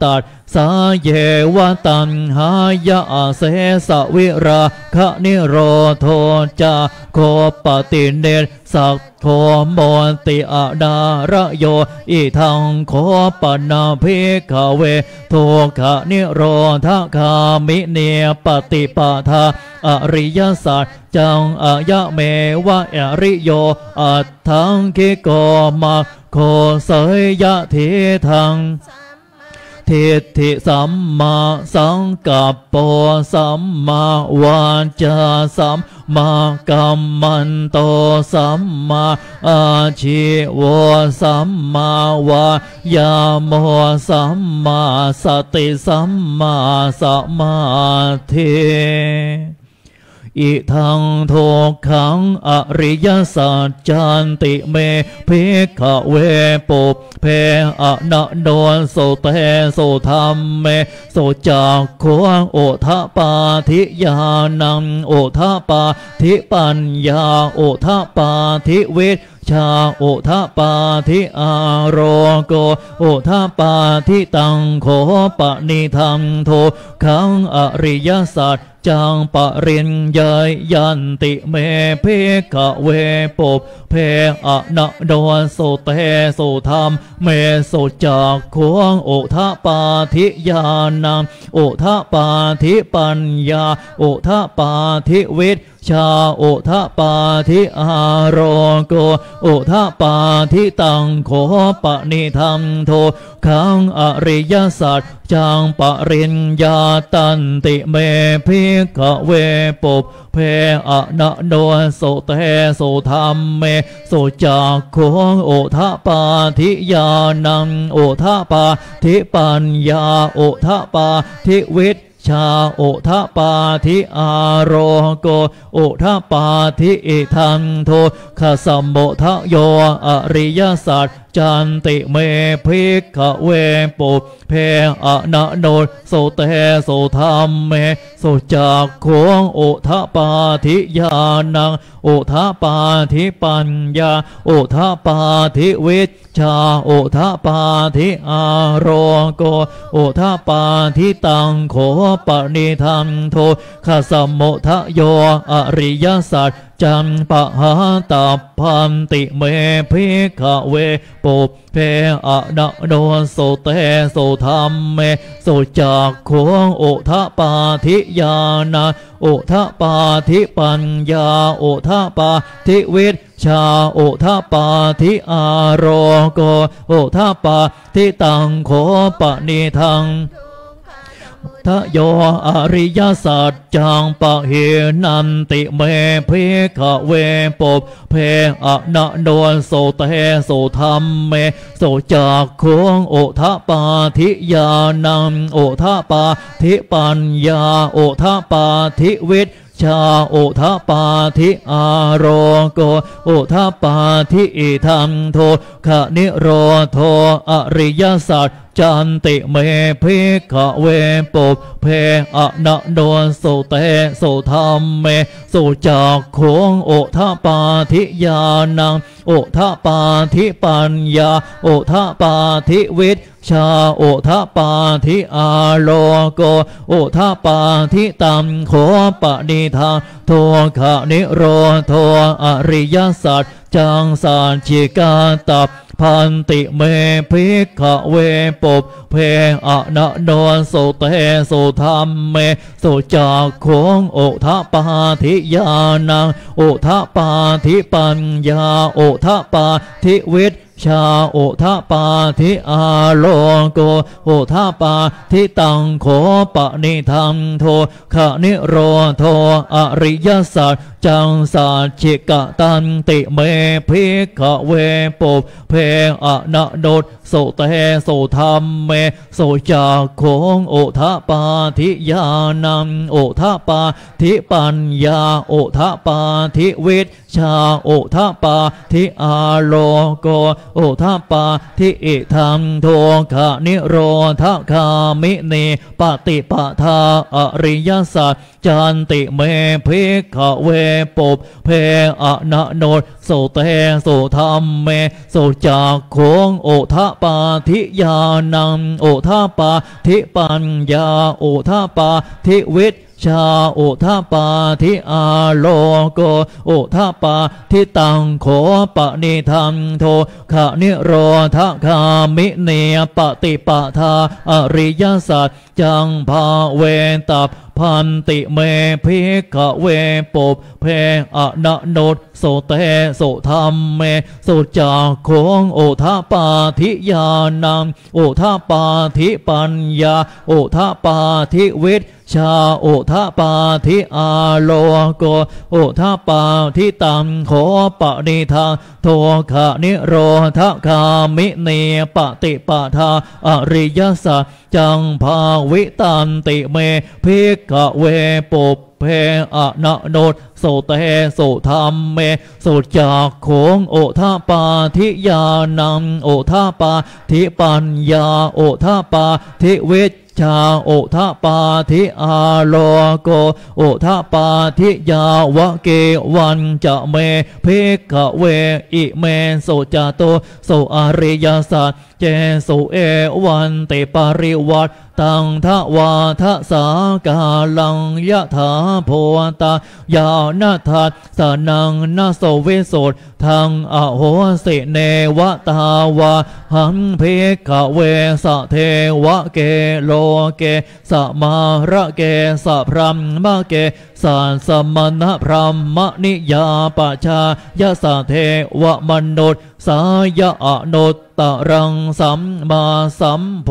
ตัสสาเยวตัณหายะเสสวิราคะนิโรโทจาโคปติเนสักโคโมติอดาระโยอิทังโคปนาภิกขเวโทขนิโรธคามิเนปฏิปทาอริยสัจจังอายะเมวะอริโยอัตถังคิโกมัคโคเสยยะเททังทิฏฐิสัมมาสังกัปโปสัมมาวาจาสัมมากัมมันโตสัมมาอาชีวสัมมาวายามสัมมาสติสัมมาสมาธิอิทังโทขังอริยสัจจันติเมภิกขเวปุพเพอนะโนโสเตโสธรรมเมโสจักขวงโอทะปาทิญาณังโอทะปาทิปัญญาโอทะปาทิเวทชาโอทะปาทิอาโรโกโอทะปาทิตังโคปนิทังโทขังอริยสัจจังปริญญายันติเมภิกขเวปุพเพอนะโนโสเตโสธรรมเมโสจักขวงโอทะปาทิญาณังโอทะปาทิปัญญาโอทะปาทิเวทชาโอทะปาทิอาโรโกโอทะปาทิตังโคปนิทังโทขังอริยสัจจังปริญญาตันติเมภิกขเวปุพเพอนะโนโสเตโสธรรมเมโสจักขวงโอทะปาทิญาณังโอทะปาทิปัญญาโอทะปาทิวิทชาโอทะปาทิอาโรโกโอทะปาทิอิทังโทขสัมโมทะโยอริยสัจจันติเมภิกขเวปุพเพอนะโนโสเตโสธรรมเมโสจักขวงโอทะปาทิญาณังโอทะปาทิปัญญาโอทะปาทิวิชชาโอทะปาทิอาโรโกโอทะปาทิตังโคปนิทังโทขสัมโมทะโยอริยสัจจังปะหาตาพันติเมภิกขเวปุพเพอนะโนโสเตโสธรรมเมโสจักขวงโอทะปาทิญาณังโอทะปาทิปัญญาโอทะปาทิวิทชาโอทะปาทิอาโรโกโอทะปาทิตังโคปนิทังทะโยอริยสัจจังปะเหนันติเมภิกขเวปุพเพอนะโนโสเตโสธรรมเมโสจักขวงโอทะปาทิญาณังโอทะปาทิปัญญาโอทะปาทิวิท ชาโอทะปาทิอารโกโอทะปาทิอิทัมโทคะนิโรโทอริยสัจจันติเมภิกขเวปุเพอะนะโนสุเตสุธัมเมสุจักขุงโอทะปาทิญาณังโอทะปาทิปัญญาโอทะปาทิวิชชาโอทะปาทิอาโลโกโอทะปาทิตัมโขปนิทาโทคะนิโรโทอริยสัจจังสัจจิกาตัพพันติเมภิกขเวปุเพอะนะโนสุเตสุธัมเมสุจักขุงโอทะปาทิญาณังโอทะปาทิปัญญาโอทะปาทิวิชชาโอทะปาทิอาโลโกโอทะปาทิตังโขปนิทัมโทคะนิโรโทอริยสัจจังสัจจิกตันติเมภิกขเวปุเพอะนะโนสุเตสุธัมเมสุจักขุงโอทะปาทิญาณังโอทะปาทิปัญญาโอทะปาทิวิชชาโอทะปาทิอาโลโกโอทะปาทิอิทัมโทคะนิโรธคามิเนปฏิปทาอริยสัจจันติเมภิกขเวปุเพอะนะโนสุเตสุธัมเมสุจักขุงโอทะปาทิญาณังโอทะปาทิปัญญาโอทะปาทิวิชชาโอทะปาทิอาโลโกโอทะปาทิตังโขปนิทัมโทคะนิโรธคามิเนปฏิปทาอริยสัจจังภาเวตัพพันติเมภิกขเวปุเพอะนะโนสุเตสุธัมเมสุจักขุงโอทะปาทิญาณังโอทะปาทิปัญญาโอทะปาทิวิชชาโอทะปาทิอาโลโกโอทะปาทิตัมโขปนิทังโทคะนิโรธคามิเนปฏิปทาอริยสัจจังภาวิตันติเมภิกขเวปุเพอะนะโนสุเตสุธัมเมสุจักขุงโอทะปาทิญาณังโอทะปาทิปัญญาโอทะปาทิวิชชาโอทะปาทิอาโลโกโอทะปาทิยาวะเกวันจะเมภิกขเวอิเมสุจโตสุอริยสัจเจสุเอวันเตปาริวัตตังทวาทะสากาลังยะถาโพตายานาทัสสนังนาโสเวโสดทังอโหสิเนวตาวาหังภิกขเวสะเทวะเกโลเกสมาระเกสพรัมมะเกสานสมณพรหมนิยาปชายะสะเทวะมนุษย์สายะอนุตตรังสัมมาสัมโพ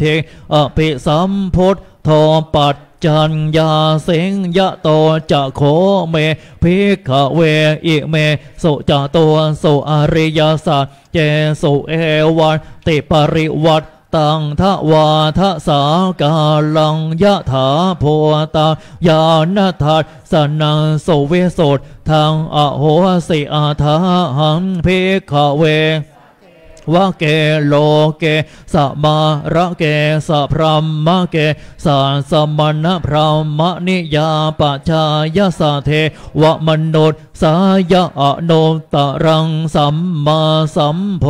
ธิอภิสัมพุทโธปัจจัญญาเสงยะโตจะโคเมภิกขเวอิเมสุจโตสุอริยสัจเจสุเอวันติปริวัตตังทวาทะสากาลังยะถาโพตายานาทัสสนังโสเวโสดทังอโหสิอาทาหังภิกขเววะเกโลเกสมาระเกสพรัมมะเกสานสมณพรหมนิยาปชายะสะเทวะมนุษย์สายะอโนตรังสัมมาสัมโพ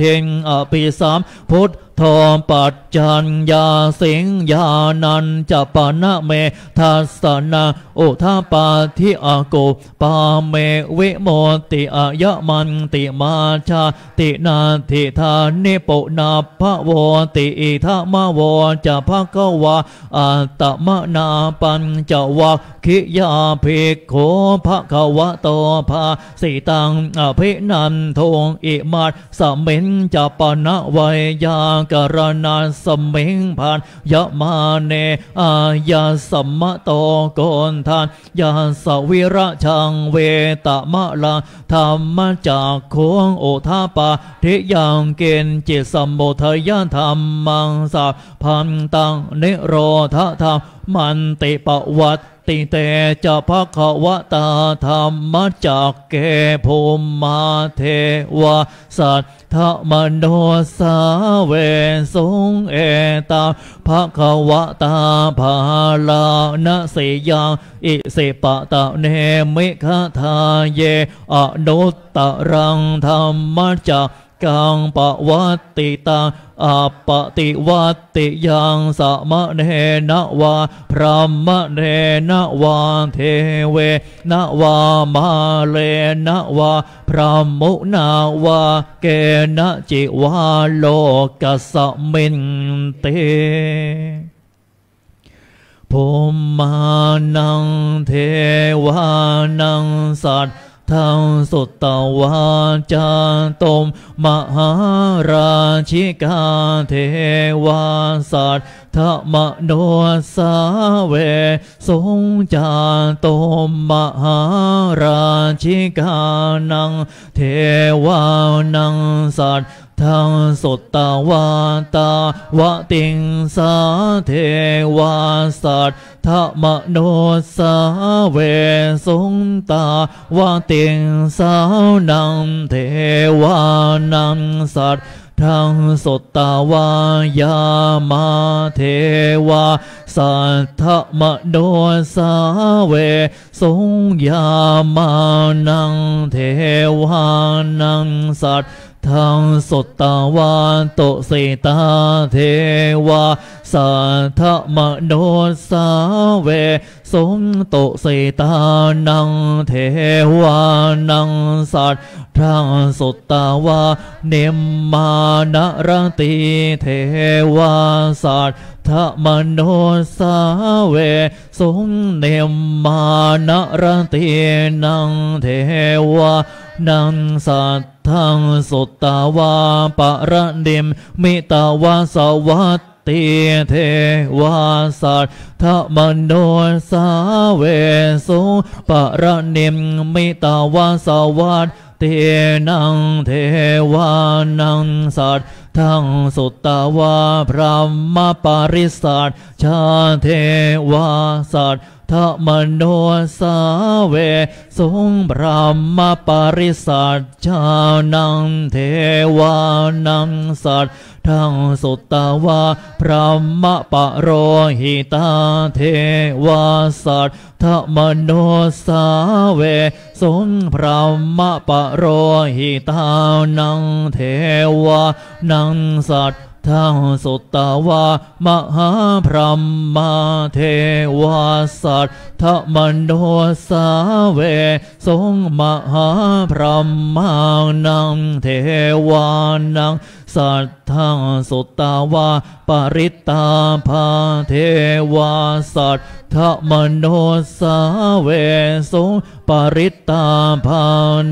ธิอภิสัมพุทธโธปัจจัญญาเสงยานันจะปนะเมทัสสนาโอทะปาทิอโกปาเมวิโมติอายะมันติมาชาตินาทิธานิปุนาภโวติอิทะมะโวจะภควาอัตตมนาปัญจวัคคิยาภิกขุภควโตภาสิตังอภินันโทอิมาสเมนจะปนะไวยากรณาสมิงพานยะมาเนอายาสัมมะโตโกนทานยาสวิระชังเวตมะลังธรรมจักขุงโอทะปาทิยังเกณฑ์จิตสัมโมทยธรรมมังสาพันตังนิโรธธรรมมันติปวัต ติเตจะภควตาธรรมจักเกภูมาเทวาสัทธมโนสาเวสุงเอตาภควตาภาลานสิยังอิสิปตะเนมิคทาเยอนุตตรังธรรมจักกังปวัตติตังอปติวัตติยังสมะเนนวาพระมะเนนวาเทเวนวามาเลนวาพระมุนาวาเกณจิวาโลกัสมินเตภูมานังเทวานังสัตทังสุตตวาจาตมมหาราชิกาเทวาสัตธมโนสาเวสงจาตมมหาราชิกานังเทวานังสัตทังสุตตวาตาวติงสาเทวาสัตธมโนสาเวสงตาวติงสาวนังเทวานังสัตทังสุตตวายามาเทวาสัทธมโนสาเวสงยามานังเทวานังสัตทังสุตตวาตุสิตาเทวาสัทธมโนสาเวสงตุสิตานังเทวานังสัตทังสุตตวานิมมานรติเทวาสัตธมโนสาเวสงเนมมานรตินังเทวานังสัตทังสุตตวาปรณิมมิตวาสวัตติเทวาสัตธมโนสาเวสงปรณิมมิตวาสวัตเทนังเทวานังสัตทังสุตตวาพระมปาริสัตชาเทวาสัตธมโนสาเวสงพระมปาริสัตชานังเทวานังสัตทังสุตตวาพระมปโรหิตาเทวาสัตธมโนสาเวสงพระมปโรหิตานังเทวานังสัตทังสุตตวามหาพรหมาเทวาสัตธมโนสาเวสงมหาพรหมานังเทวานังสัตทังสุตตวาปริตตาภาเทวาสัตธมโนสาเวสงปริตตาภา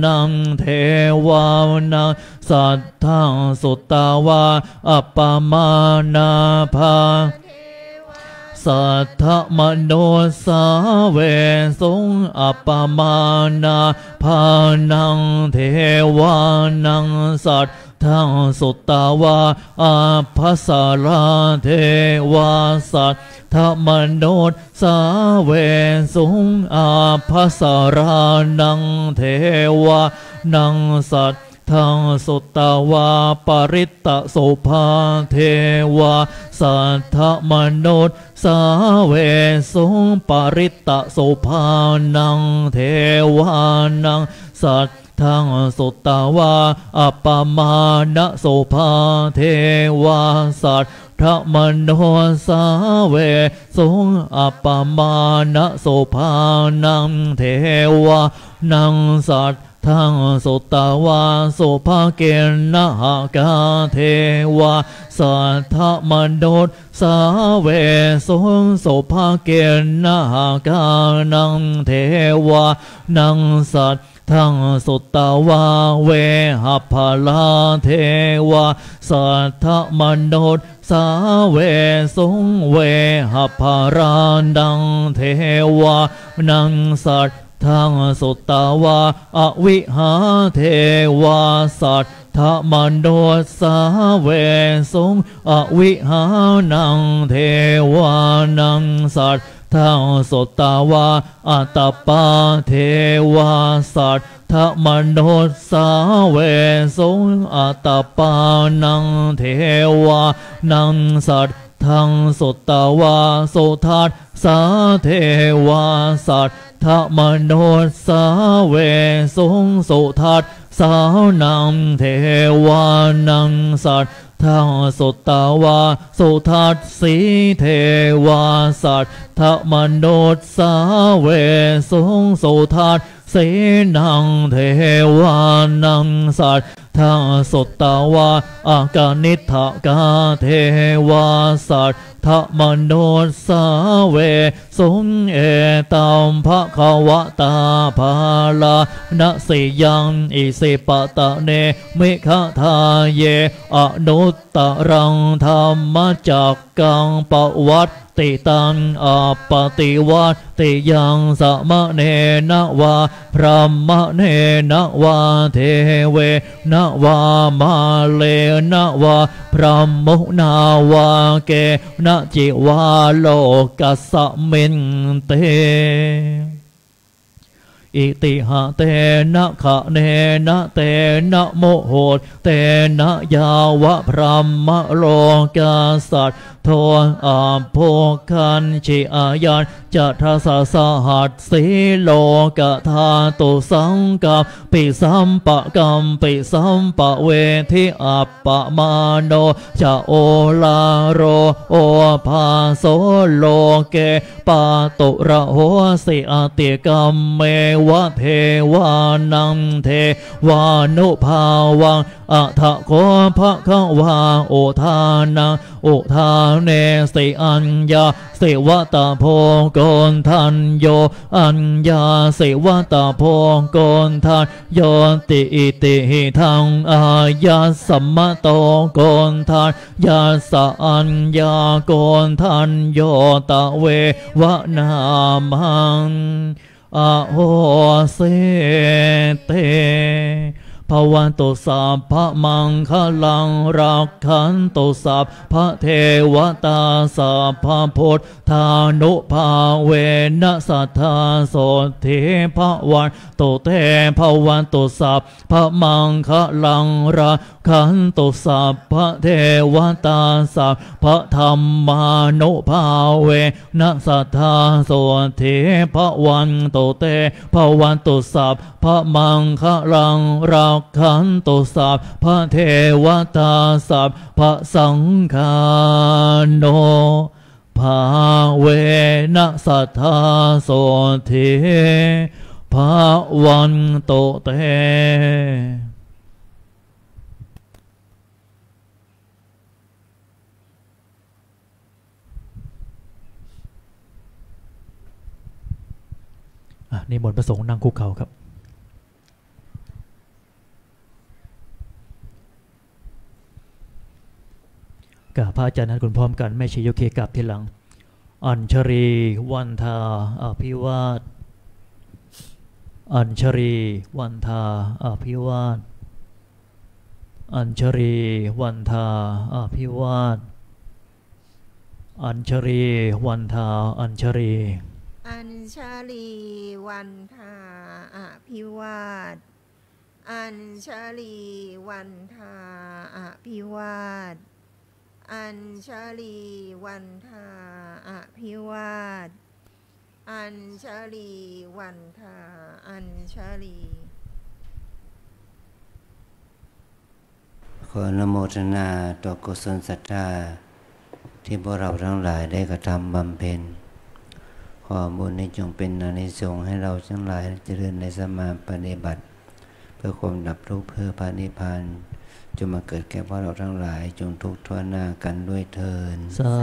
นังเทวานังสัทธังสุตตวาอัปปมานาภาสัทธมโนสาเวสงอัปปมานาภานังเทวานังสัททังสุตตวาอาภัสสราเทวาสัตธมโนสาเวสุงอาภัสสรานังเทวานังสัตทังสุตตวาปริตตสุภาเทวาสัทธมโนสาเวสุงปริตตสุภานังเทวานังสัตทังสุตตวาอัปปมานะสุภาเทวาสัตธมโนสาเวสงอัปปมานะสุภานังเทวานังสัตทังสุตตวาสุภาเกณหกาเทวาสัทธมโนสาเวสงสุภาเกณหกานังเทวานังสัตทังสุตตวาเวหภาลาเทวาสัทธมโนสาเวสงเวหภารานังเทวานังสัตทังสุตตวาอวิหาเทวาสัตธมโนสาเวสงอวิหานังเทวานังสัต ทั้งสตาวาอัตปาเทวาสัตถมนุสสาเวสุอัตปานังเทวานังสัตทั้งสตาวาโสทัสสาเทวาสัตถมนุสสาเวสุโสทัสสานังเทวานังสัตทั้งสตาวาโสทัสสีเทวาสัตถมนุสสาเวสุโสทัสเสนังเทวานังสัตทั้งสตาวาอากนิธกาเทวาสัตถมนุสสาเวสุเอตัมภควตาภาลานสิยังอิสิปตะเนมิขะทาเยอนุตตรังธรรมจักกังปวัตติตังอปติวัตติยังสมะเนนวาพรหมเนนวาเทเวนวามาเลนวาพรหมนาวาเกนจิวาโลกัสสมินเตอิติหะเตนะคะเนนะเตนะโมโหตเตนะยาวะพรหมโลกาสัตโทอาโพคันชิอายันจัทสสหัสสีโลกธาตุสังกัปปิสัมปะกัมปิสัมปะเวทิอัปปะมาโนจะโอลาโรโอภาโสโลเกปาตุระโหสิอติกัมเมวะเทวานังเทวานุภาวังอัฏฐโกภควาโอทานังโอทาเนสิอัญญาสิวตาโพโกนทันโยอัญญาสิวตาโพโกนทันโยติอิติหิทังอายาสัมมโตโกนทันยาสอัญญาโกนทันโยตะเววนามังอโหเสเตภวันตุสัพพมังคลังรักขันตุสัพพเทวตาสัพพพุทธานุภาเวนะสัทธาโสติภวันตุเตภวันตุสัพพมังคลังรักขันตุสัพพเทวตาสัพพธรรมานุภาเวนะสัทธาโสติภวันตุเตภวันตุสัพพมังคลังรักขันตุสัพพะเทวตาสัพพะสังฆาโนภาเวนะสัทธาโสติภวันตุเตนิมนต์พระสงฆ์นั่งคุกเข่าครับกราบพระอาจารย์นั้นคุณพร้อมกันแม่ชีโยเคกราบทีหลังอัญชรีวันทาอภิวาทอัญชรีวันทาอภิวาทอัญชรีวันทาอภิวาทอัญชรีวันทาอัญชรีอัญชลีวันทาอภิวาทอัญชลีวันทาอภิวาทอัญชลีวันทาอภิวาทอัญชลีวันทาอัญชลีขออนุโมทนาต่อกุศลศรัทธาที่พวกเราทั้งหลายได้กระทำบำเพ็ญขอบุญนี้จงเป็นอานิสงส์ให้เราทั้งหลายเจริญในสมาปฏิบัติเพื่อความดับทุกข์เพื่อพระนิพพานจงมาเกิดแก่พวกเราทั้งหลายจงทุกข์ทั่วหน้ากันด้วยเถิดสา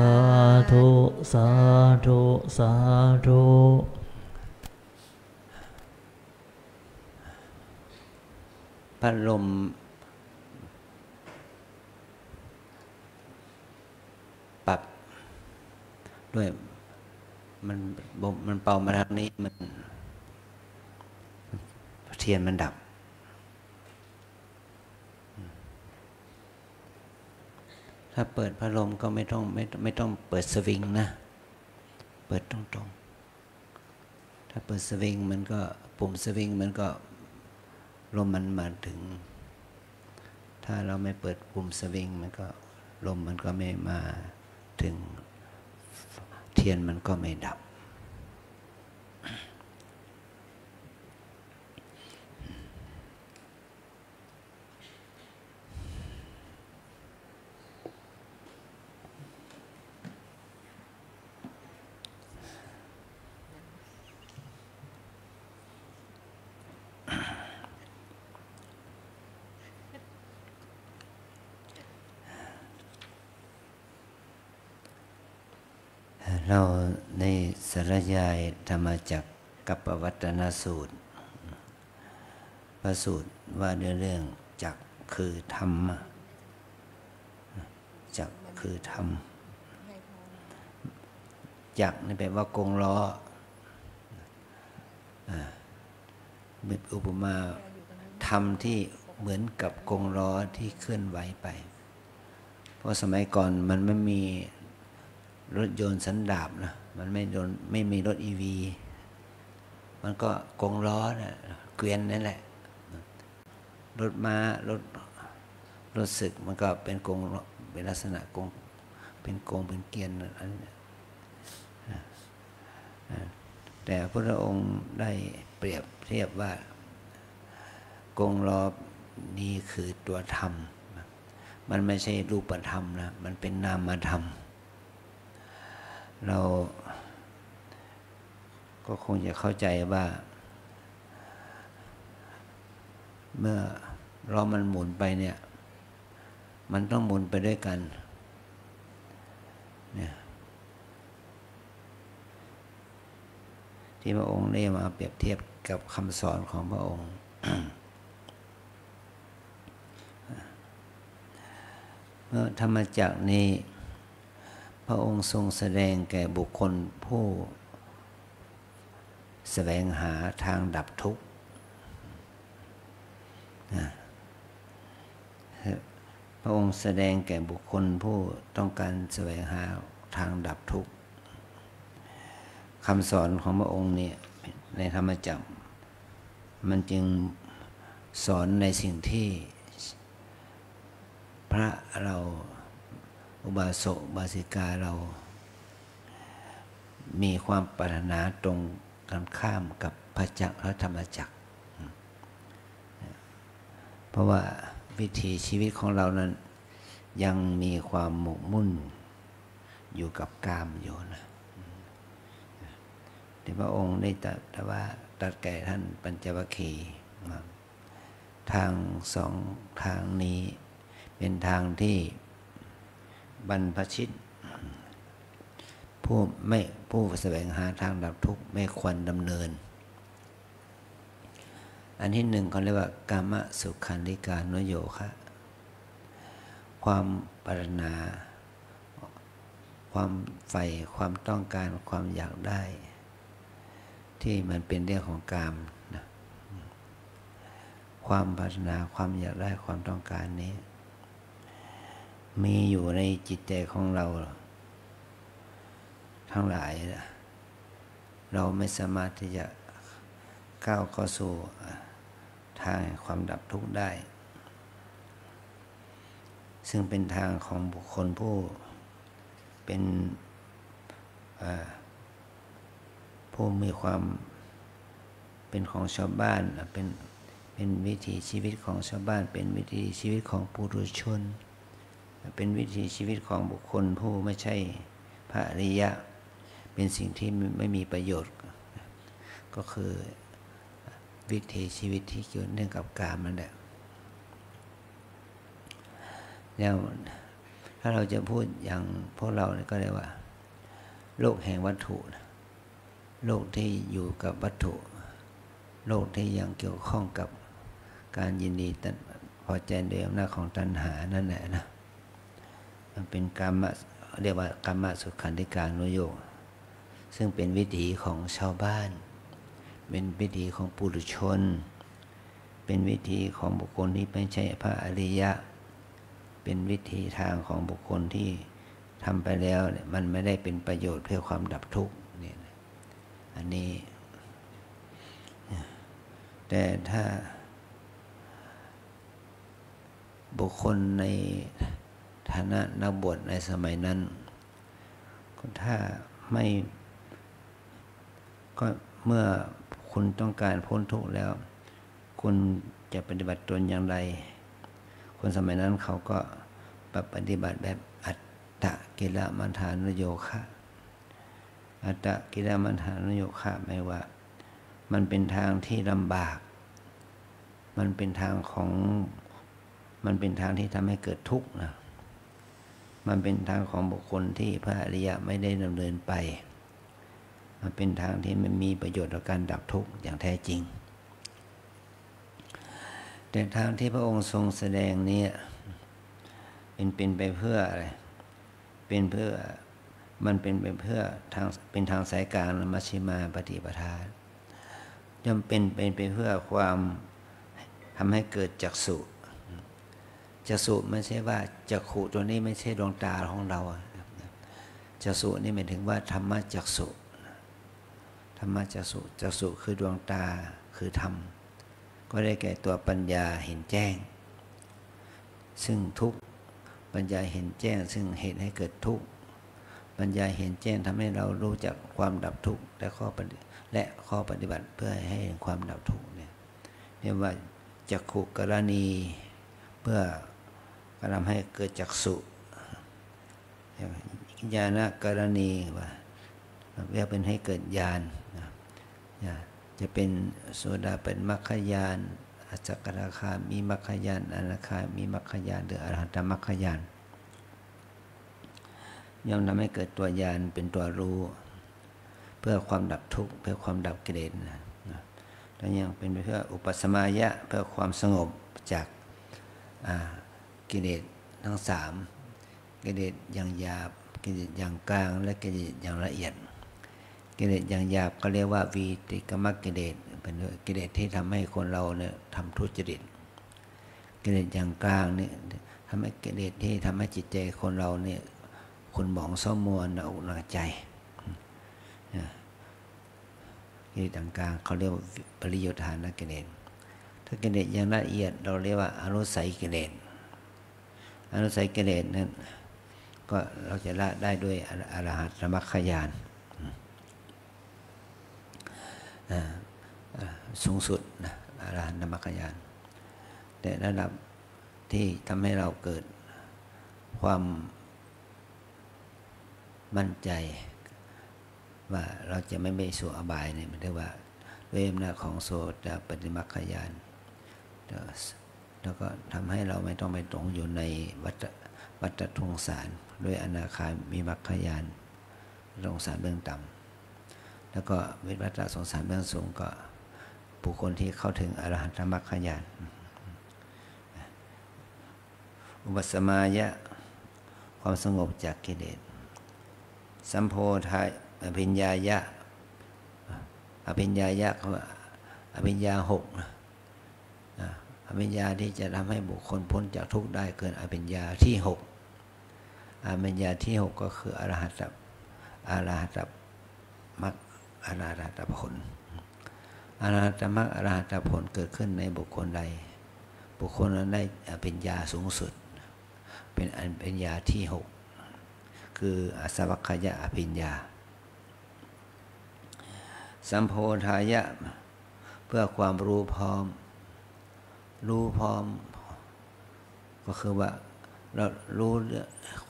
ธุสาธุสาธุพัดลมปรับด้วยมันเป่ามาทางนี้มันเทียนมันดับถ้าเปิดพัดลมก็ไม่ต้องเปิดสวิงนะเปิดตรงๆ ถ้าเปิดสวิงมันก็ปุ่มสวิงมันก็ลมมันมาถึงถ้าเราไม่เปิดปุ่มสวิงมันก็ลมมันก็ไม่มาถึงเทียนมันก็ไม่ดับเราในสรยายธรรมจักรกัปปวัตตนสูตรพระสูตรว่าในเรื่องจักรคือธรรมจักรคือธรรมจักรนี่แปลว่ากงล้อมีอุปมาธรรมที่เหมือนกับกงล้อที่เคลื่อนไหวไปเพราะสมัยก่อนมันไม่มีรถยนต์สันดาปนะมันไม่มีรถอีวีมันก็กงล้อนะเกวียนนั่นแหละรถม้ารถศึกมันก็เป็นกงเป็นลักษณะกงเป็นกงเป็นเกวียนอันนี้แต่พระองค์ได้เปรียบเทียบว่ากงล้อนี้คือตัวธรรมมันไม่ใช่รูปธรรมนะมันเป็นนามธรรมเราก็คงจะเข้าใจว่าเมื่อล้อมันหมุนไปเนี่ยมันต้องหมุนไปด้วยกันเนี่ยที่พระองค์ได้มาเปรียบเทียบกับคำสอนของพระองค์ เมื่อธรรมจักรนี้พระองค์ทรงแสดงแก่บุคคลผู้แสวงหาทางดับทุกข์พระองค์แสดงแก่บุคคลผู้ต้องการแสวงหาทางดับทุกข์คำสอนของพระองค์เนี่ยในธรรมจักรมันจึงสอนในสิ่งที่พระเราอุบาสกอุบาสิกาเรามีความปรารถนาตรงกันข้ามกับพระจักรและธรรมจักรเพราะว่าวิถีชีวิตของเรานั้นยังมีความหมกมุ่นอยู่กับกามอยู่นะแต่พระองค์ได้ตรัสว่าตรัสแก่ท่านปัญจวัคคีย์ทางสองทางนี้เป็นทางที่บรรพชิตผู้แสวงหาทางดับทุกข์ไม่ควรดำเนินอันที่หนึ่งเขาเรียกว่ากามสุขันธิกานุโยคะความปรารถนาความใฝ่ความต้องการความอยากได้ที่มันเป็นเรื่องของกามนะความปรารถนาความอยากได้ความต้องการนี้มีอยู่ในจิตใจของเราทั้งหลายเราไม่สามารถที่จะก้าวเข้าสู่ทางความดับทุกข์ได้ซึ่งเป็นทางของบุคคลผู้เป็นผู้มีความเป็นของชาวบ้านเป็นวิถีชีวิตของชาวบ้านเป็นวิถีชีวิตของปุถุชนเป็นวิถีชีวิตของบุคคลผู้ไม่ใช่พระอริยะเป็นสิ่งที่ไม่มีประโยชน์ก็คือวิถีชีวิตที่เกี่ยวเนื่องกับกามนั่นแหละแล้วถ้าเราจะพูดอย่างพวกเราก็เรียกว่าโลกแห่งวัตถุโลกที่อยู่กับวัตถุโลกที่ยังเกี่ยวข้องกับการยินดีพอใจโดยอำนาจของตัณหานั่นแหละนะเป็นกามะเรียกว่ากามสุขันธิกานุโยคซึ่งเป็นวิถีของชาวบ้านเป็นวิถีของปุถุชนเป็นวิถีของบุคคลที่ไม่ใช่พระอริยะเป็นวิถีทางของบุคคลที่ทำไปแล้วมันไม่ได้เป็นประโยชน์เพื่อความดับทุกข์นี่อันนี้ แต่ถ้าบุคคลในฐานะนักบวชในสมัยนั้นถ้าไม่ก็เมื่อคุณต้องการพ้นทุกข์แล้วคุณจะปฏิบัติตนอย่างไรคนสมัยนั้นเขาก็ปฏิบัติแบบอัตตกิลมัฏฐานโยคะอัตตกิลมัฏฐานโยคะหมายว่ามันเป็นทางที่ลำบากมันเป็นทางที่ทำให้เกิดทุกข์นะมันเป็นทางของบุคคลที่พระอริยะไม่ได้ดำเนินไปมันเป็นทางที่ไม่มีประโยชน์ต่อการดับทุกข์อย่างแท้จริงแต่ทางที่พระองค์ทรงแสดงนี้เป็นไปเพื่ออะไรเป็นทางสายกลางมัชฌิมาปฏิปทาย่อมเป็นไปเพื่อความทำให้เกิดจักษุไม่ใช่ว่าจักขุตัวนี้ไม่ใช่ดวงตาของเราจักษุนี่หมายถึงว่าธรรมจักษุจักษุคือดวงตาคือธรรมก็ได้แก่ตัวปัญญาเห็นแจ้งซึ่งทุกข์ปัญญาเห็นแจ้งซึ่งเหตุให้เกิดทุกข์ปัญญาเห็นแจ้งทำให้เรารู้จักความดับทุกข์และข้อปฏิบัติเพื่อให้เห็นความดับทุกข์เนี่ยเรียกว่าจักขุกรณีเพื่อกระทำให้เกิดจักษุญาณกรณีว่าเรียกเป็นให้เกิดญาณจะเป็นโสดาเป็นมรรคญาณอสกทาคามีมรรคญาณอนาคามีมรรคญาณหรืออรหัตมรรคญาณย่อมทำให้เกิดตัวญาณเป็นตัวรู้เพื่อความดับทุกข์เพื่อความดับกิเลสนะและยังเป็นเพื่ออุปสมัยะเพื่อความสงบจากกิเลสทั้งสามกิเลสอย่างหยาบกิเลสอย่างกลางและกิเลสอย่างละเอียดกิเลสอย่างหยาบก็เรียกว่าวีติกมกิเลสเป็นกิเลสที่ทำให้คนเราเนี่ยทำทุจริตกิเลสอย่างกลางเนี่ยทำให้กิเลสที่ทำให้จิตใจคนเราเนี่ยคุณหมองเศร้ามัวหนักหนาใจกิเลสอย่างกลางเขาเรียกว่าปริโยทานกิเลสถ้ากิเลสอย่างละเอียดเราเรียกว่าอนุสัยกิเลสนั้นก็เราจะละได้ด้วยอรหัตมรรคญาณสูงสุดนะอรหัตมรรคญาณแต่ระดับที่ทำให้เราเกิดความมั่นใจว่าเราจะไม่ไปสู่อบายเนี่ยมันเรียกว่าด้วยอำนาจของโสดาปัตติมรรคญาณแล้วก็ทำให้เราไม่ต้องไปตกอยู่ในวัฏสงสารด้วยอนาคามีมรรคญาณสงสารเบื้องต่ำแล้วก็วิวัฏสงสารเบื้องสูงก็บุคคลที่เข้าถึงอรหัตมรรคญาณอุปสมัยะความสงบจากกิเลสสัมโพธายอภิญญายะคืออภิญญาหกอภิญญาที่จะทำให้บุคคลพ้นจากทุกข์ได้เกินอภิญญาที่หกอภิญญาที่หกก็คืออรหัตมรรคอรหัตผลอรหัตมรรคอรหัตผลเกิดขึ้นในบุคคลใดบุคคลนั้นได้เป็นญาสูงสุดเป็นอันเป็นญาที่หกคืออสวัคคายะอภิญญาสัมโพธายะเพื่อความรู้พร้อมก็คือว่าเรารู้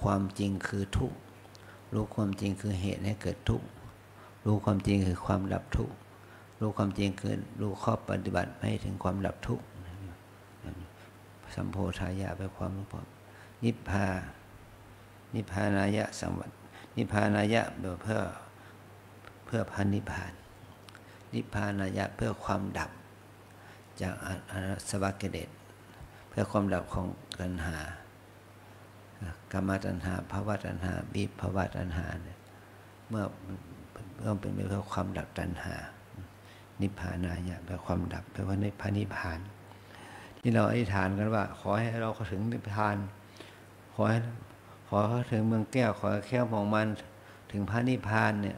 ความจริงคือทุกข์รู้ความจริงคือเหตุให้เกิดทุกข์รู้ความจริงคือความดับทุกข์รู้ความจริงคือรู้ข้อปฏิบัติให้ถึงความดับทุกข์สัมโพธายะไปความรู้พร้อมนิพพานายะสัมวัตนิพพานายะเพื่อพระนิพพานนิพพานายะเพื่อความดับจากอสวกิเลสเพื่อความดับของตัณหากามตัณหาภวตัณหาวิภวตัณหาเมื่อก็เป็นไปเพื่อความดับตัณหานิพพานายะแปลความดับแปลว่าในพระนิพพานที่เราอธิษฐานกันว่าขอให้เราเข้าถึงนิพพานขอเข้าถึงเมืองแก้วขอแก้วของมันถึงพระนิพพานเนี่ย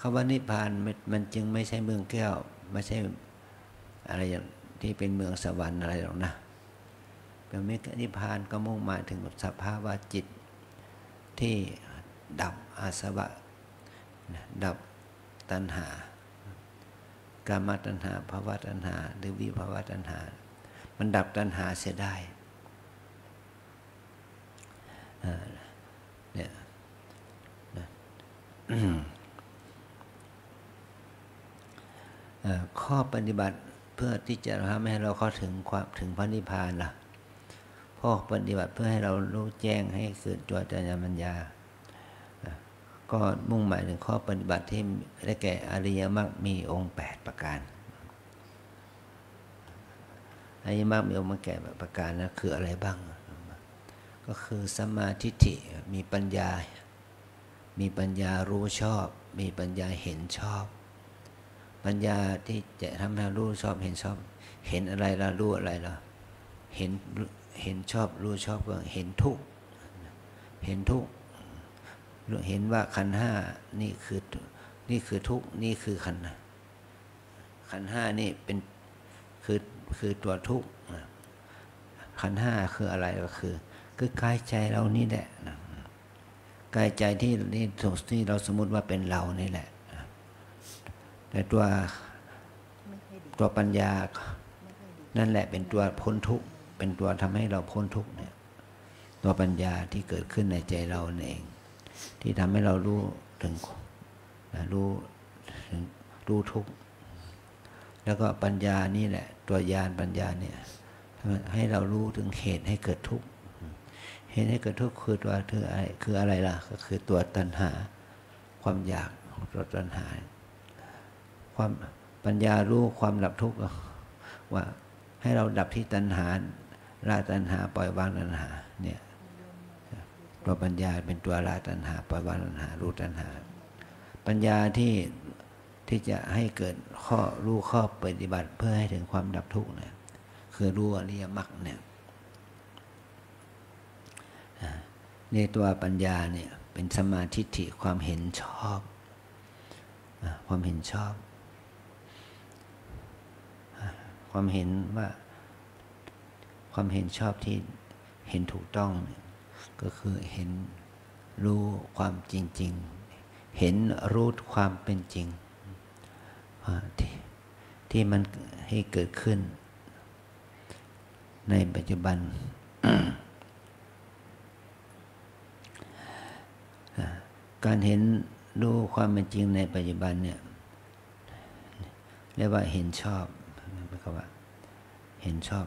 คำว่านิพพานมันจึงไม่ใช่เมืองแก้วไม่ใช่ อะไรที่เป็นเมืองสวรรค์อะไรหรอกนะเป็นมรรคนิพพานก็มุ่งหมายถึงสภาวะจิตที่ดับอาสวะดับตัณหากามตัณหาภวตัณหาหรือวิภวตัณหามันดับตัณหาเสียได้เนี่ยข้อปฏิบัติเพื่อที่จะทำให้เราเข้าถึงความถึงพระนิพพานล่ะข้อปฏิบัติเพื่อให้เรารู้แจ้งให้เกิดตัวจัญญมัญญาก็มุ่งหมายถึงข้อปฏิบัติที่ได้แก่อริยมรรคมีองค์8ประการอริยมรรคมีองค์8ประการนะคืออะไรบ้างก็คือสัมมาทิฏฐิมีปัญญารู้ชอบมีปัญญาเห็นชอบปัญญาที่จะทำให้รู้ชอบเห็นชอบเห็นอะไรเรารู้อะไรเราเห็นชอบรู้ชอบก็เห็นทุกข์เห็นว่าขันธ์ห้านี่คือทุกข์นี่คือขันธ์ห้านี่เป็นคือตัวทุกข์ขันธ์ห้าคืออะไรก็คือกายใจเรานี่แหละกายใจที่เราสมมติว่าเป็นเรานี่แหละแต่ตัวปัญญานั่นแหละเป็นตัวพ้นทุกข์เป็นตัวทำให้เราพ้นทุกข์เนี่ยตัวปัญญาที่เกิดขึ้นในใจเราเองที่ทำให้เรารู้ทุกข์แล้วก็ปัญญานี่แหละตัวญาณปัญญาเนี่ยให้เรารู้ถึงเหตุให้เกิดทุกข์เหตุให้เกิดทุกข์คือตัวคืออะไรล่ะก็คือตัวตัณหาความอยากตัวตัณหาความปัญญารู้ความดับทุกข์ว่าให้เราดับที่ตัณหาละตัณหาปล่อยวางตัณหาเนี่ยตัวปัญญาเป็นตัวละตัณหาปล่อยวางตัณหารู้ตัณหาปัญญาที่จะให้เกิดข้อรู้ข้อปฏิบัติเพื่อให้ถึงความดับทุกข์เนี่ยคือรู้อริยมรรคเนี่ยในตัวปัญญาเนี่ยเป็นสัมมาทิฏฐิความเห็นชอบความเห็นชอบความเห็นว่าความเห็นชอบที่เห็นถูกต้องก็คือเห็นรู้ความจริงๆเห็นรู้ความเป็นจริงที่มันให้เกิดขึ้นในปัจจุบัน การเห็นรู้ความเป็นจริงในปัจจุบันเนี่ยเรียกว่าเห็นชอบก็ว่าเห็นชอบ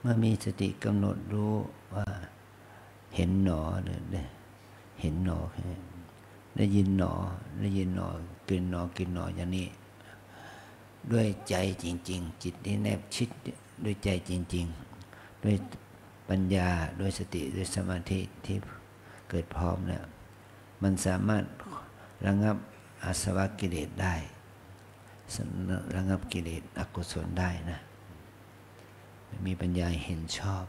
เมื่อมีสติกำหนดรู้ว่าเห็นหนอหรือเห็นหนอได้ยินหนอได้ยินหนอกินหนอกินหนออย่างนี้ด้วยใจจริงๆจิตที่แนบชิดด้วยใจจริงๆด้วยปัญญาด้วยสติด้วยสมาธิที่เกิดพร้อมเนี่ยมันสามารถระงับอาสวะกิเลสได้ระงับกิเลสอกุศลได้นะมีปัญญาเห็นชอบ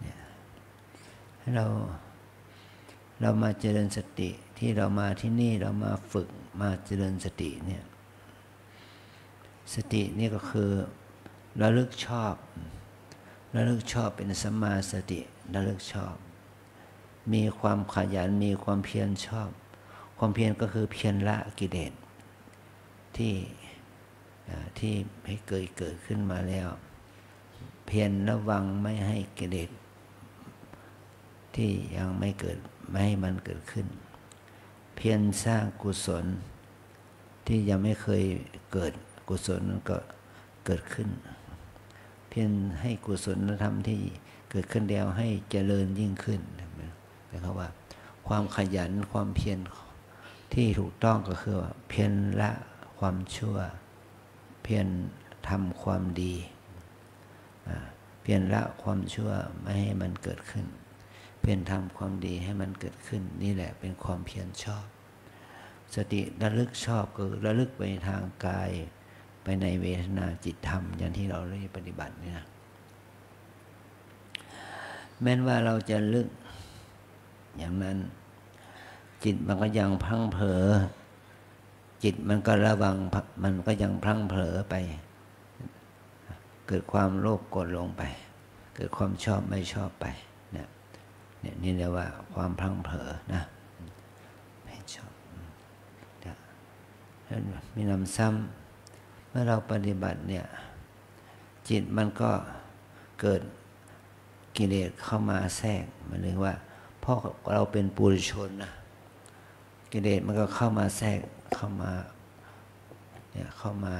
เนี่ยให้เรามาเจริญสติที่เรามาที่นี่เรามาฝึกมาเจริญสติเนี่ยสตินี่ก็คือระลึกชอบเป็นสัมมาสติระลึกชอบมีความขยันมีความเพียรชอบความเพียรก็คือเพียรละกิเลสที่ให้เกิดขึ้นมาแล้วเพียรระวังไม่ให้กิเลสที่ยังไม่เกิดไม่ให้มันเกิดขึ้นเพียรสร้างกุศลที่ยังไม่เคยเกิดกุศลก็เกิดขึ้นเพียรให้กุศลธรรมที่เกิดขึ้นแล้วให้เจริญยิ่งขึ้นนะครับว่าความขยันความเพียรที่ถูกต้องก็คือว่าเพียรละความชั่วเพียรทำความดีเพียรละความชั่วไม่ให้มันเกิดขึ้นเพียรทำความดีให้มันเกิดขึ้นนี่แหละเป็นความเพียรชอบสติระลึกชอบคือระลึกไปทางกายไปในเวทนาจิตธรรมอย่างที่เราได้ปฏิบัตินี่นะแม้ว่าเราจะลึกอย่างนั้นจิตมันก็ยังพลังเผลอ จิตมันก็ระวังมันก็ยังพลั้งเผลอไปเกิดความโลภโกรธหลงไปเกิดความชอบไม่ชอบไปเนี่ยนี่เรียกว่าความพลั้งเผลอนะไม่ชอบมีนำซ้ำเมื่อเราปฏิบัติเนี่ยจิตมันก็เกิดกิเลสเข้ามาแทรกมันเรียกว่าเพราะเราเป็นปุถุชนนะกิเลสมันก็เข้ามาแทรกเข้ามา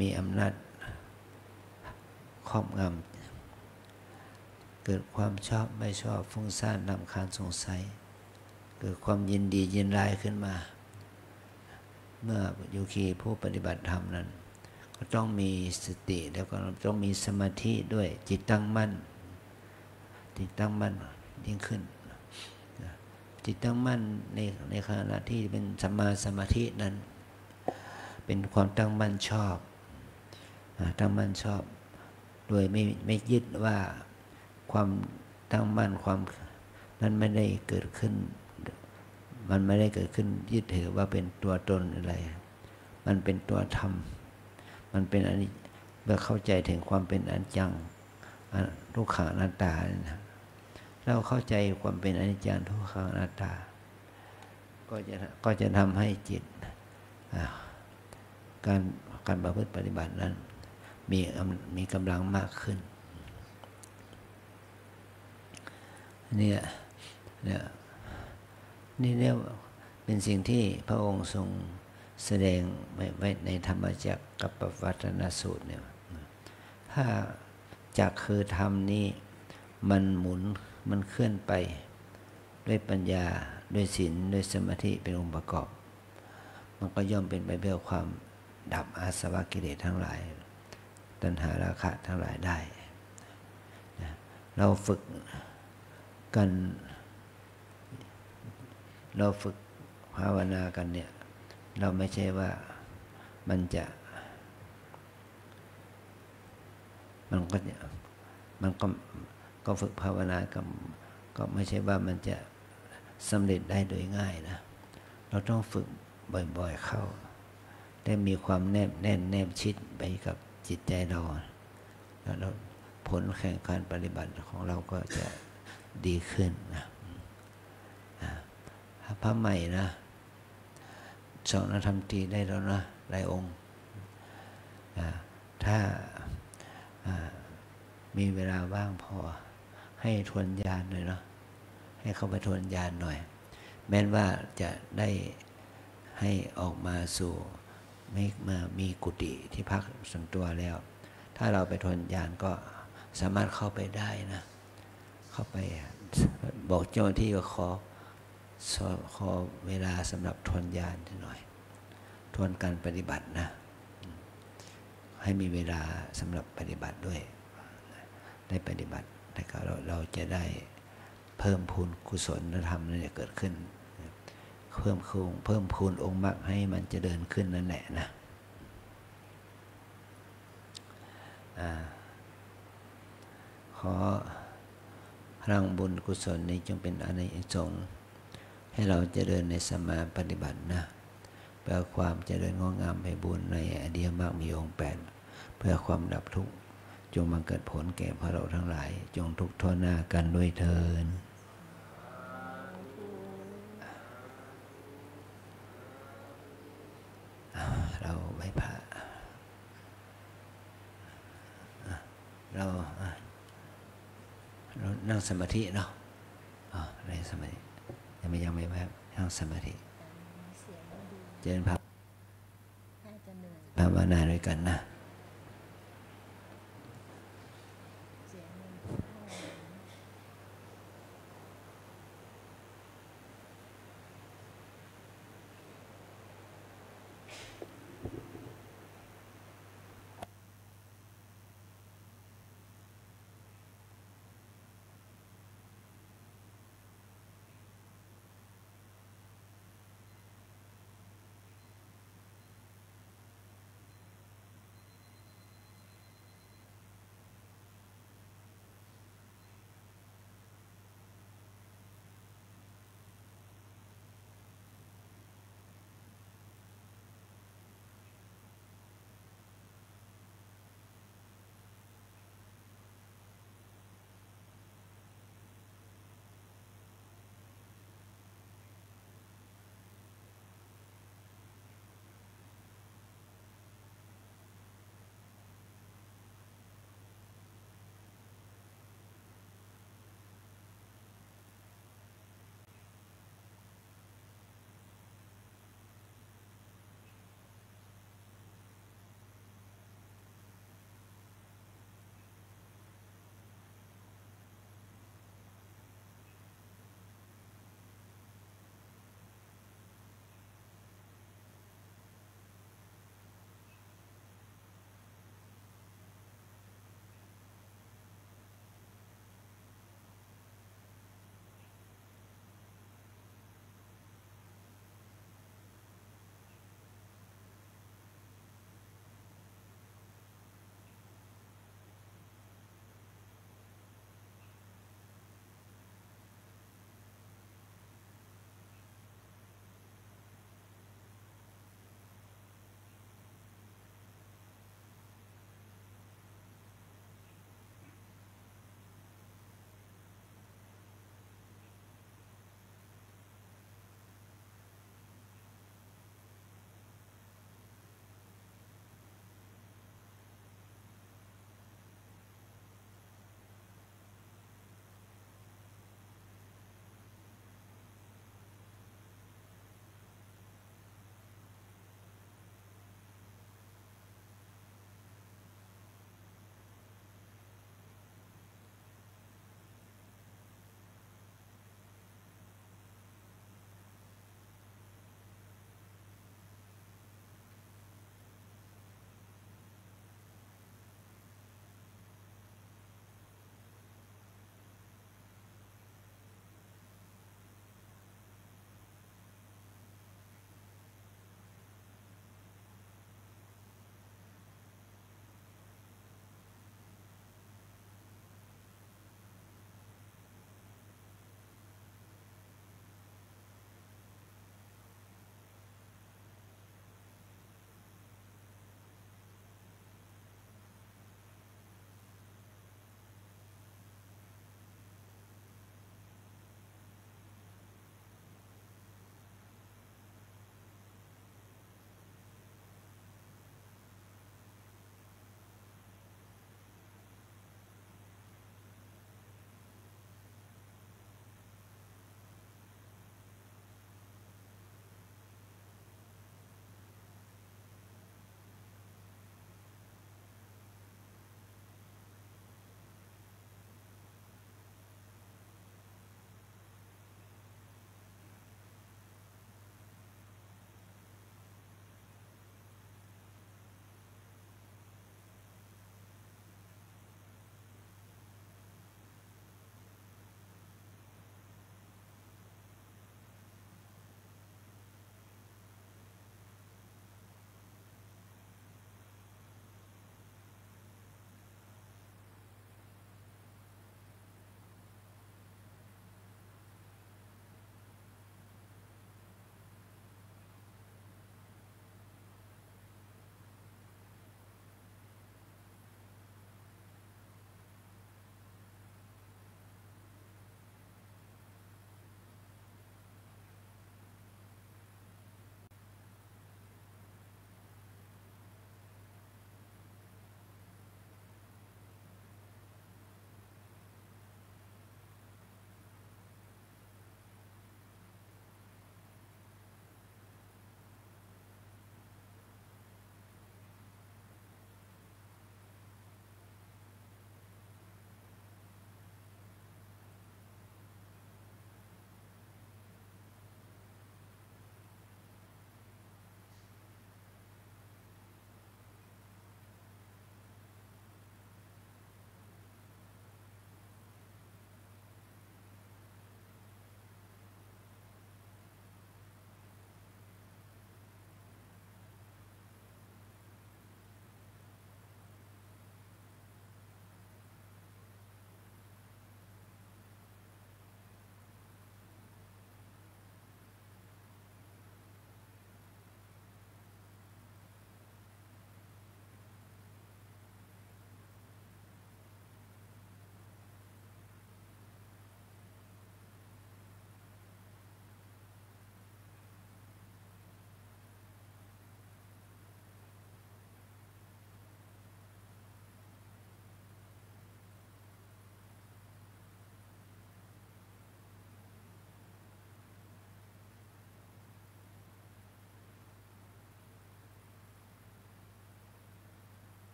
มีอำนาจครอบงำเกิดความชอบไม่ชอบฟุ้งซ่านรำคาญสงสัยเกิดความยินดียินร้ายขึ้นมาเมื่อโยคีผู้ปฏิบัติธรรมนั้นก็ต้องมีสติแล้วก็ต้องมีสมาธิด้วยจิตตั้งมั่นยิ่งขึ้นจิตตั้งมั่นในขณะที่เป็นสัมมาสมาธินั้นเป็นความตั้งมั่นชอบโดยไม่ยึดว่าความตั้งมั่นความนั้นไม่ได้เกิดขึ้นมันไม่ได้เกิดขึ้นยึดถือว่าเป็นตัวตนอะไรมันเป็นตัวธรรมมันเป็นอันนี้เมื่อเข้าใจถึงความเป็นอนิจจังทุกขังอนัตตานะเราเข้าใจความเป็นอนิจจังทุกขังอนัตตาก็จะทำให้จิตการประพฤติปฏิบัตินั้นมีกำลังมากขึ้นนี่เรียกเป็นสิ่งที่พระองค์ทรงแสดงไว้ในธรรมจักรกับปวัตตนสูตรเนี่ยถ้าจักคือธรรมนี้มันหมุนมันเคลื่อนไปด้วยปัญญาด้วยศีลด้วยสมาธิเป็นองค์ประกอบมันก็ย่อมเป็นไปเพื่อความดับอาสวะกิเลสทั้งหลายตัณหาราคะทั้งหลายได้เราฝึกภาวนากันเนี่ยเราไม่ใช่ว่ามันก็ฝึกภาวนากับก็ไม่ใช่ว่ามันจะสำเร็จได้โดยง่ายนะเราต้องฝึกบ่อยๆเข้าได้มีความแนบชิดไปกับจิตใจเราแล้วผลแห่งการปฏิบัติของเราก็จะดีขึ้นนะพระใหม่นะสอนธรรมตีได้แล้วนะหลายองค์ถ้ามีเวลาว่างพอให้ทวนญาณหน่อยเนาะให้เข้าไปทวนญาณหน่อยแม้ว่าจะได้ให้ออกมาสู่ไม่มามีกุฏิที่พักส่วนตัวแล้วถ้าเราไปทวนญาณก็สามารถเข้าไปได้นะเข้าไปบอกเจ้าหน้าที่ว่าขอเวลาสำหรับทวนญาณหน่อยทวนการปฏิบัตินะให้มีเวลาสำหรับปฏิบัติด้วยได้ปฏิบัตินะครับเราจะได้เพิ่มพูนกุศลธรรมนี่เกิดขึ้นเพิ่มพูนองค์มรรคให้มันเจริญขึ้นนั่นแหละนะขอพลังบุญกุศลนี้จงเป็นอานิสงส์ให้เราเจริญในสมาปฏิบัตินะเพื่อความเจริญงอกงามไพบูลย์ในอริยมรรคมีองค์ 8เพื่อความดับทุกข์จงมาเกิดผลแก่พวกเราทั้งหลายจงทุกข์ทั่วหน้ากันด้วยเถิดเราไหว้พระเรานั่งสมาธิเนาะอะไรสมาธิยังไม่แวบนั่งสมาธิเจริญภาวนาด้วยกันนะ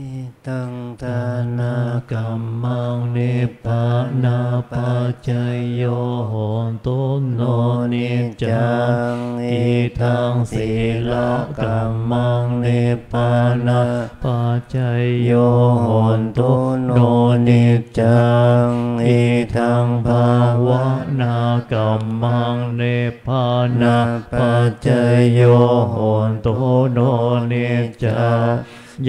อิตังทานกัมมังนิพพานาปัจจโยโหตุโนนิจจังอิทังสีลกัมมังนิพพานาปัจจโยโหตุโนนิจจังอิทังภาวนากัมมังนิพพานาปัจจโยโหตุโนนิจจัง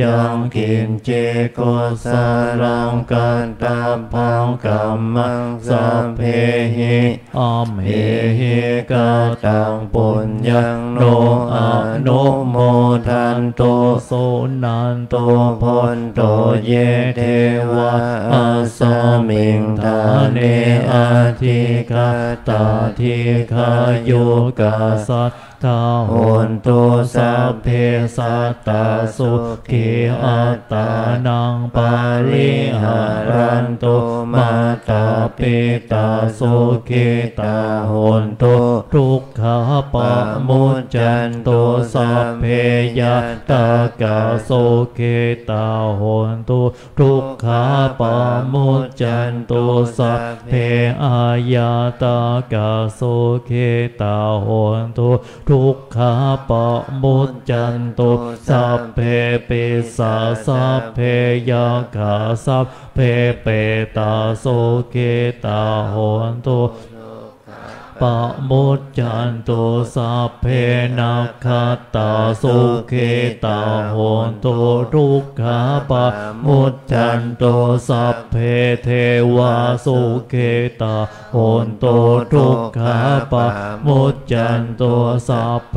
ยังกินเจโกสารังกันตาพังกัมมังสัพเพหิอมเหหิกาตังปุญญังโนอะโนโมทันโตโสนันโตพนโตเยเทวะอาสมิงทาเนอาทิกาตาทิคายุกาสัตตาโหนโตสัพเพสัตตาสุขีอัตตานังปาริหารันโตมาตาปิตาสุขิตาโหนโตทุกขปะมุจจันโตสัพเพยตากาสุขิตาโหนโตทุกขปะมุจจันโตสัพเพอายตากาสุขิตาโหนโตทุกขาปะมุจจันโตสัพเพปิสาสัพเพยาคาสัพเพเปตาโสเกตาโหนโตปะมุจจันโตสัพเพนัคขตาสุขิตาโหนโตทุกขาปะมุจจันโตสัพเพเทวาสุขิตาโหนโตทุกขาปะมุจจันโตสัพเพ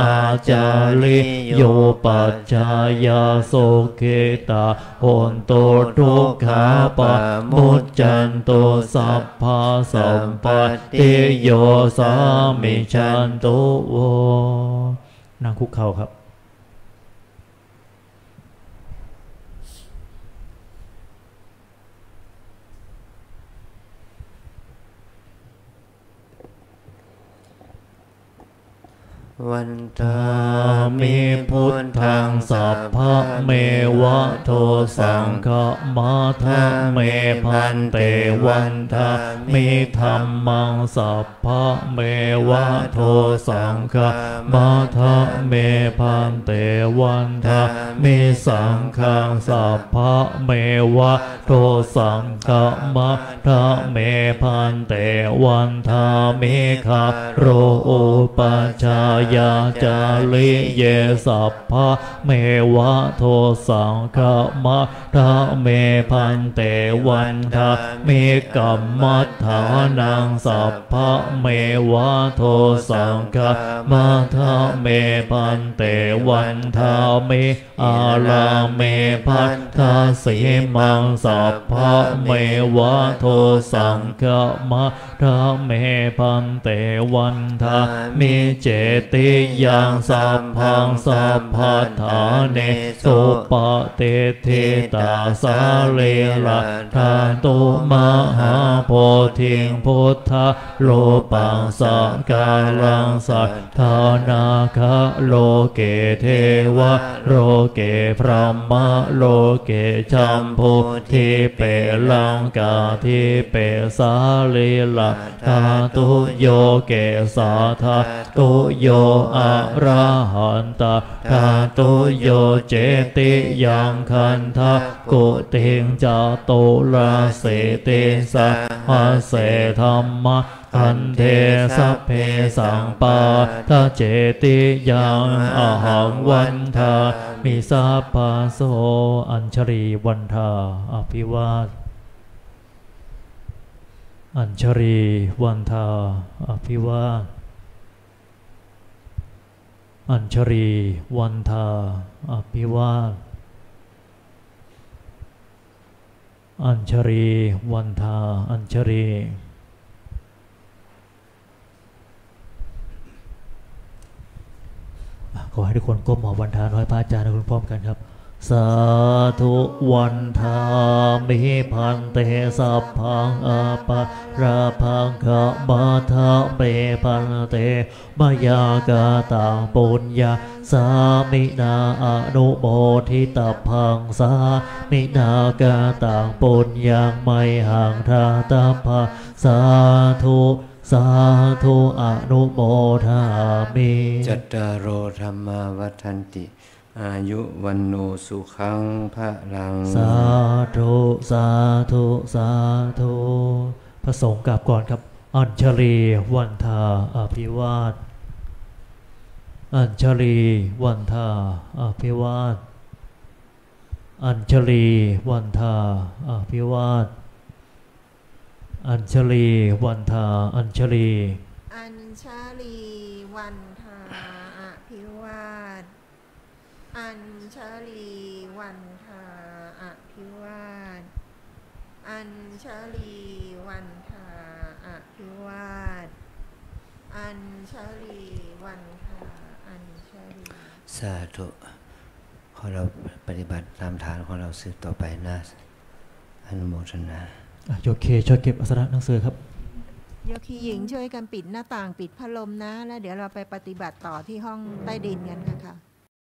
อาจาริโยปัจจายาสุขิตาโหนโตทุกขาปะมุจจันโตสัพพาสัมปัตติโยสามิชันตุโวนางคุกเข่าครับวันทามิพุทธังสัพพะเมวะโทสังฆมาธะเมพันเตวันทามิธัมมังสัพพะเมวะโทสังฆมาธะเมพันเตวันทามิสังฆังสัพพะเมวะโทสังฆมาธะเมพันเตวันทามิขะโรอุปัชฌายาจาริเยสัพพะเมวะโทสังฆมะทะเมพันเตวันทะเมกัมมัฏฐานังสัพพะเมวะโทสังฆมะทะเมพันเตวันทะเมอาราเมพันทะสีมังสัพพะเมวะโทสังฆมะทะเมพันเตวันทะเมเจติยังสัมพังสัมพัทธาเนสุปฏิทิตาสาเลระทานตุมหาโพธิงพุทธโลปังสังกาลังสัทธานาคโลเกเทวะโลเกพรหมโลเกชัมพูทิเปลังกาทิเปสาเลระทานตุโยเกสาธาตุโยอะระหันตธาตุโยเจติยังคันทะกุติงจตุราเสติสหเสธรรมะอันเทสัพเพสังปาทะเจติยังอหังวันทามิสัพพาโสอัญชลีวันทาอภิวาทอัญชลีวันทาอภิวาทอัญชลีวันทาอภิวาทอัญชลีวันทาอัญชลีขอให้ทุกคนก้มหมอบวันทาน้อยพระอาจารย์ทุกคนพร้อมกันครับ สาธุวันธามิพันเตสัพพังอาปาราพังขมาทะเมพันเตมายากาตังปุญญาสามินาอนุโมทิตาพังสามินากาตังปุญญาไมหังทาตาภาสาธุสาธุอนุโมทามิจัตตารโอธรรมาวัฏันติอายุวันโนสุขังพระลังสาธุสาธุสาธุพระสงฆ์กราบก่อนครับอัญชลีวันธาอภิวาทอัญชลีวันธาอภิวาทอัญชลีวันธาอภิวาทอัญชลีวันธาอัญชลีอัญชลีวันธาอภิวาทอัญชลีวันธาอภิวาทอัญชลีวันธาอภิวาทอัญชลีวันธาอัญชลีสาธุขอเราปฏิบัติตามฐานของเราสืบต่อไปนะอนุโมทนาโยคีช่วยเก็บอัสนะหนังสือครับโยคีหญิงช่วยกันปิดหน้าต่างปิดพัดลมนะแล้วเดี๋ยวเราไปปฏิบัติต่อที่ห้องใต้ดินกันค่ะ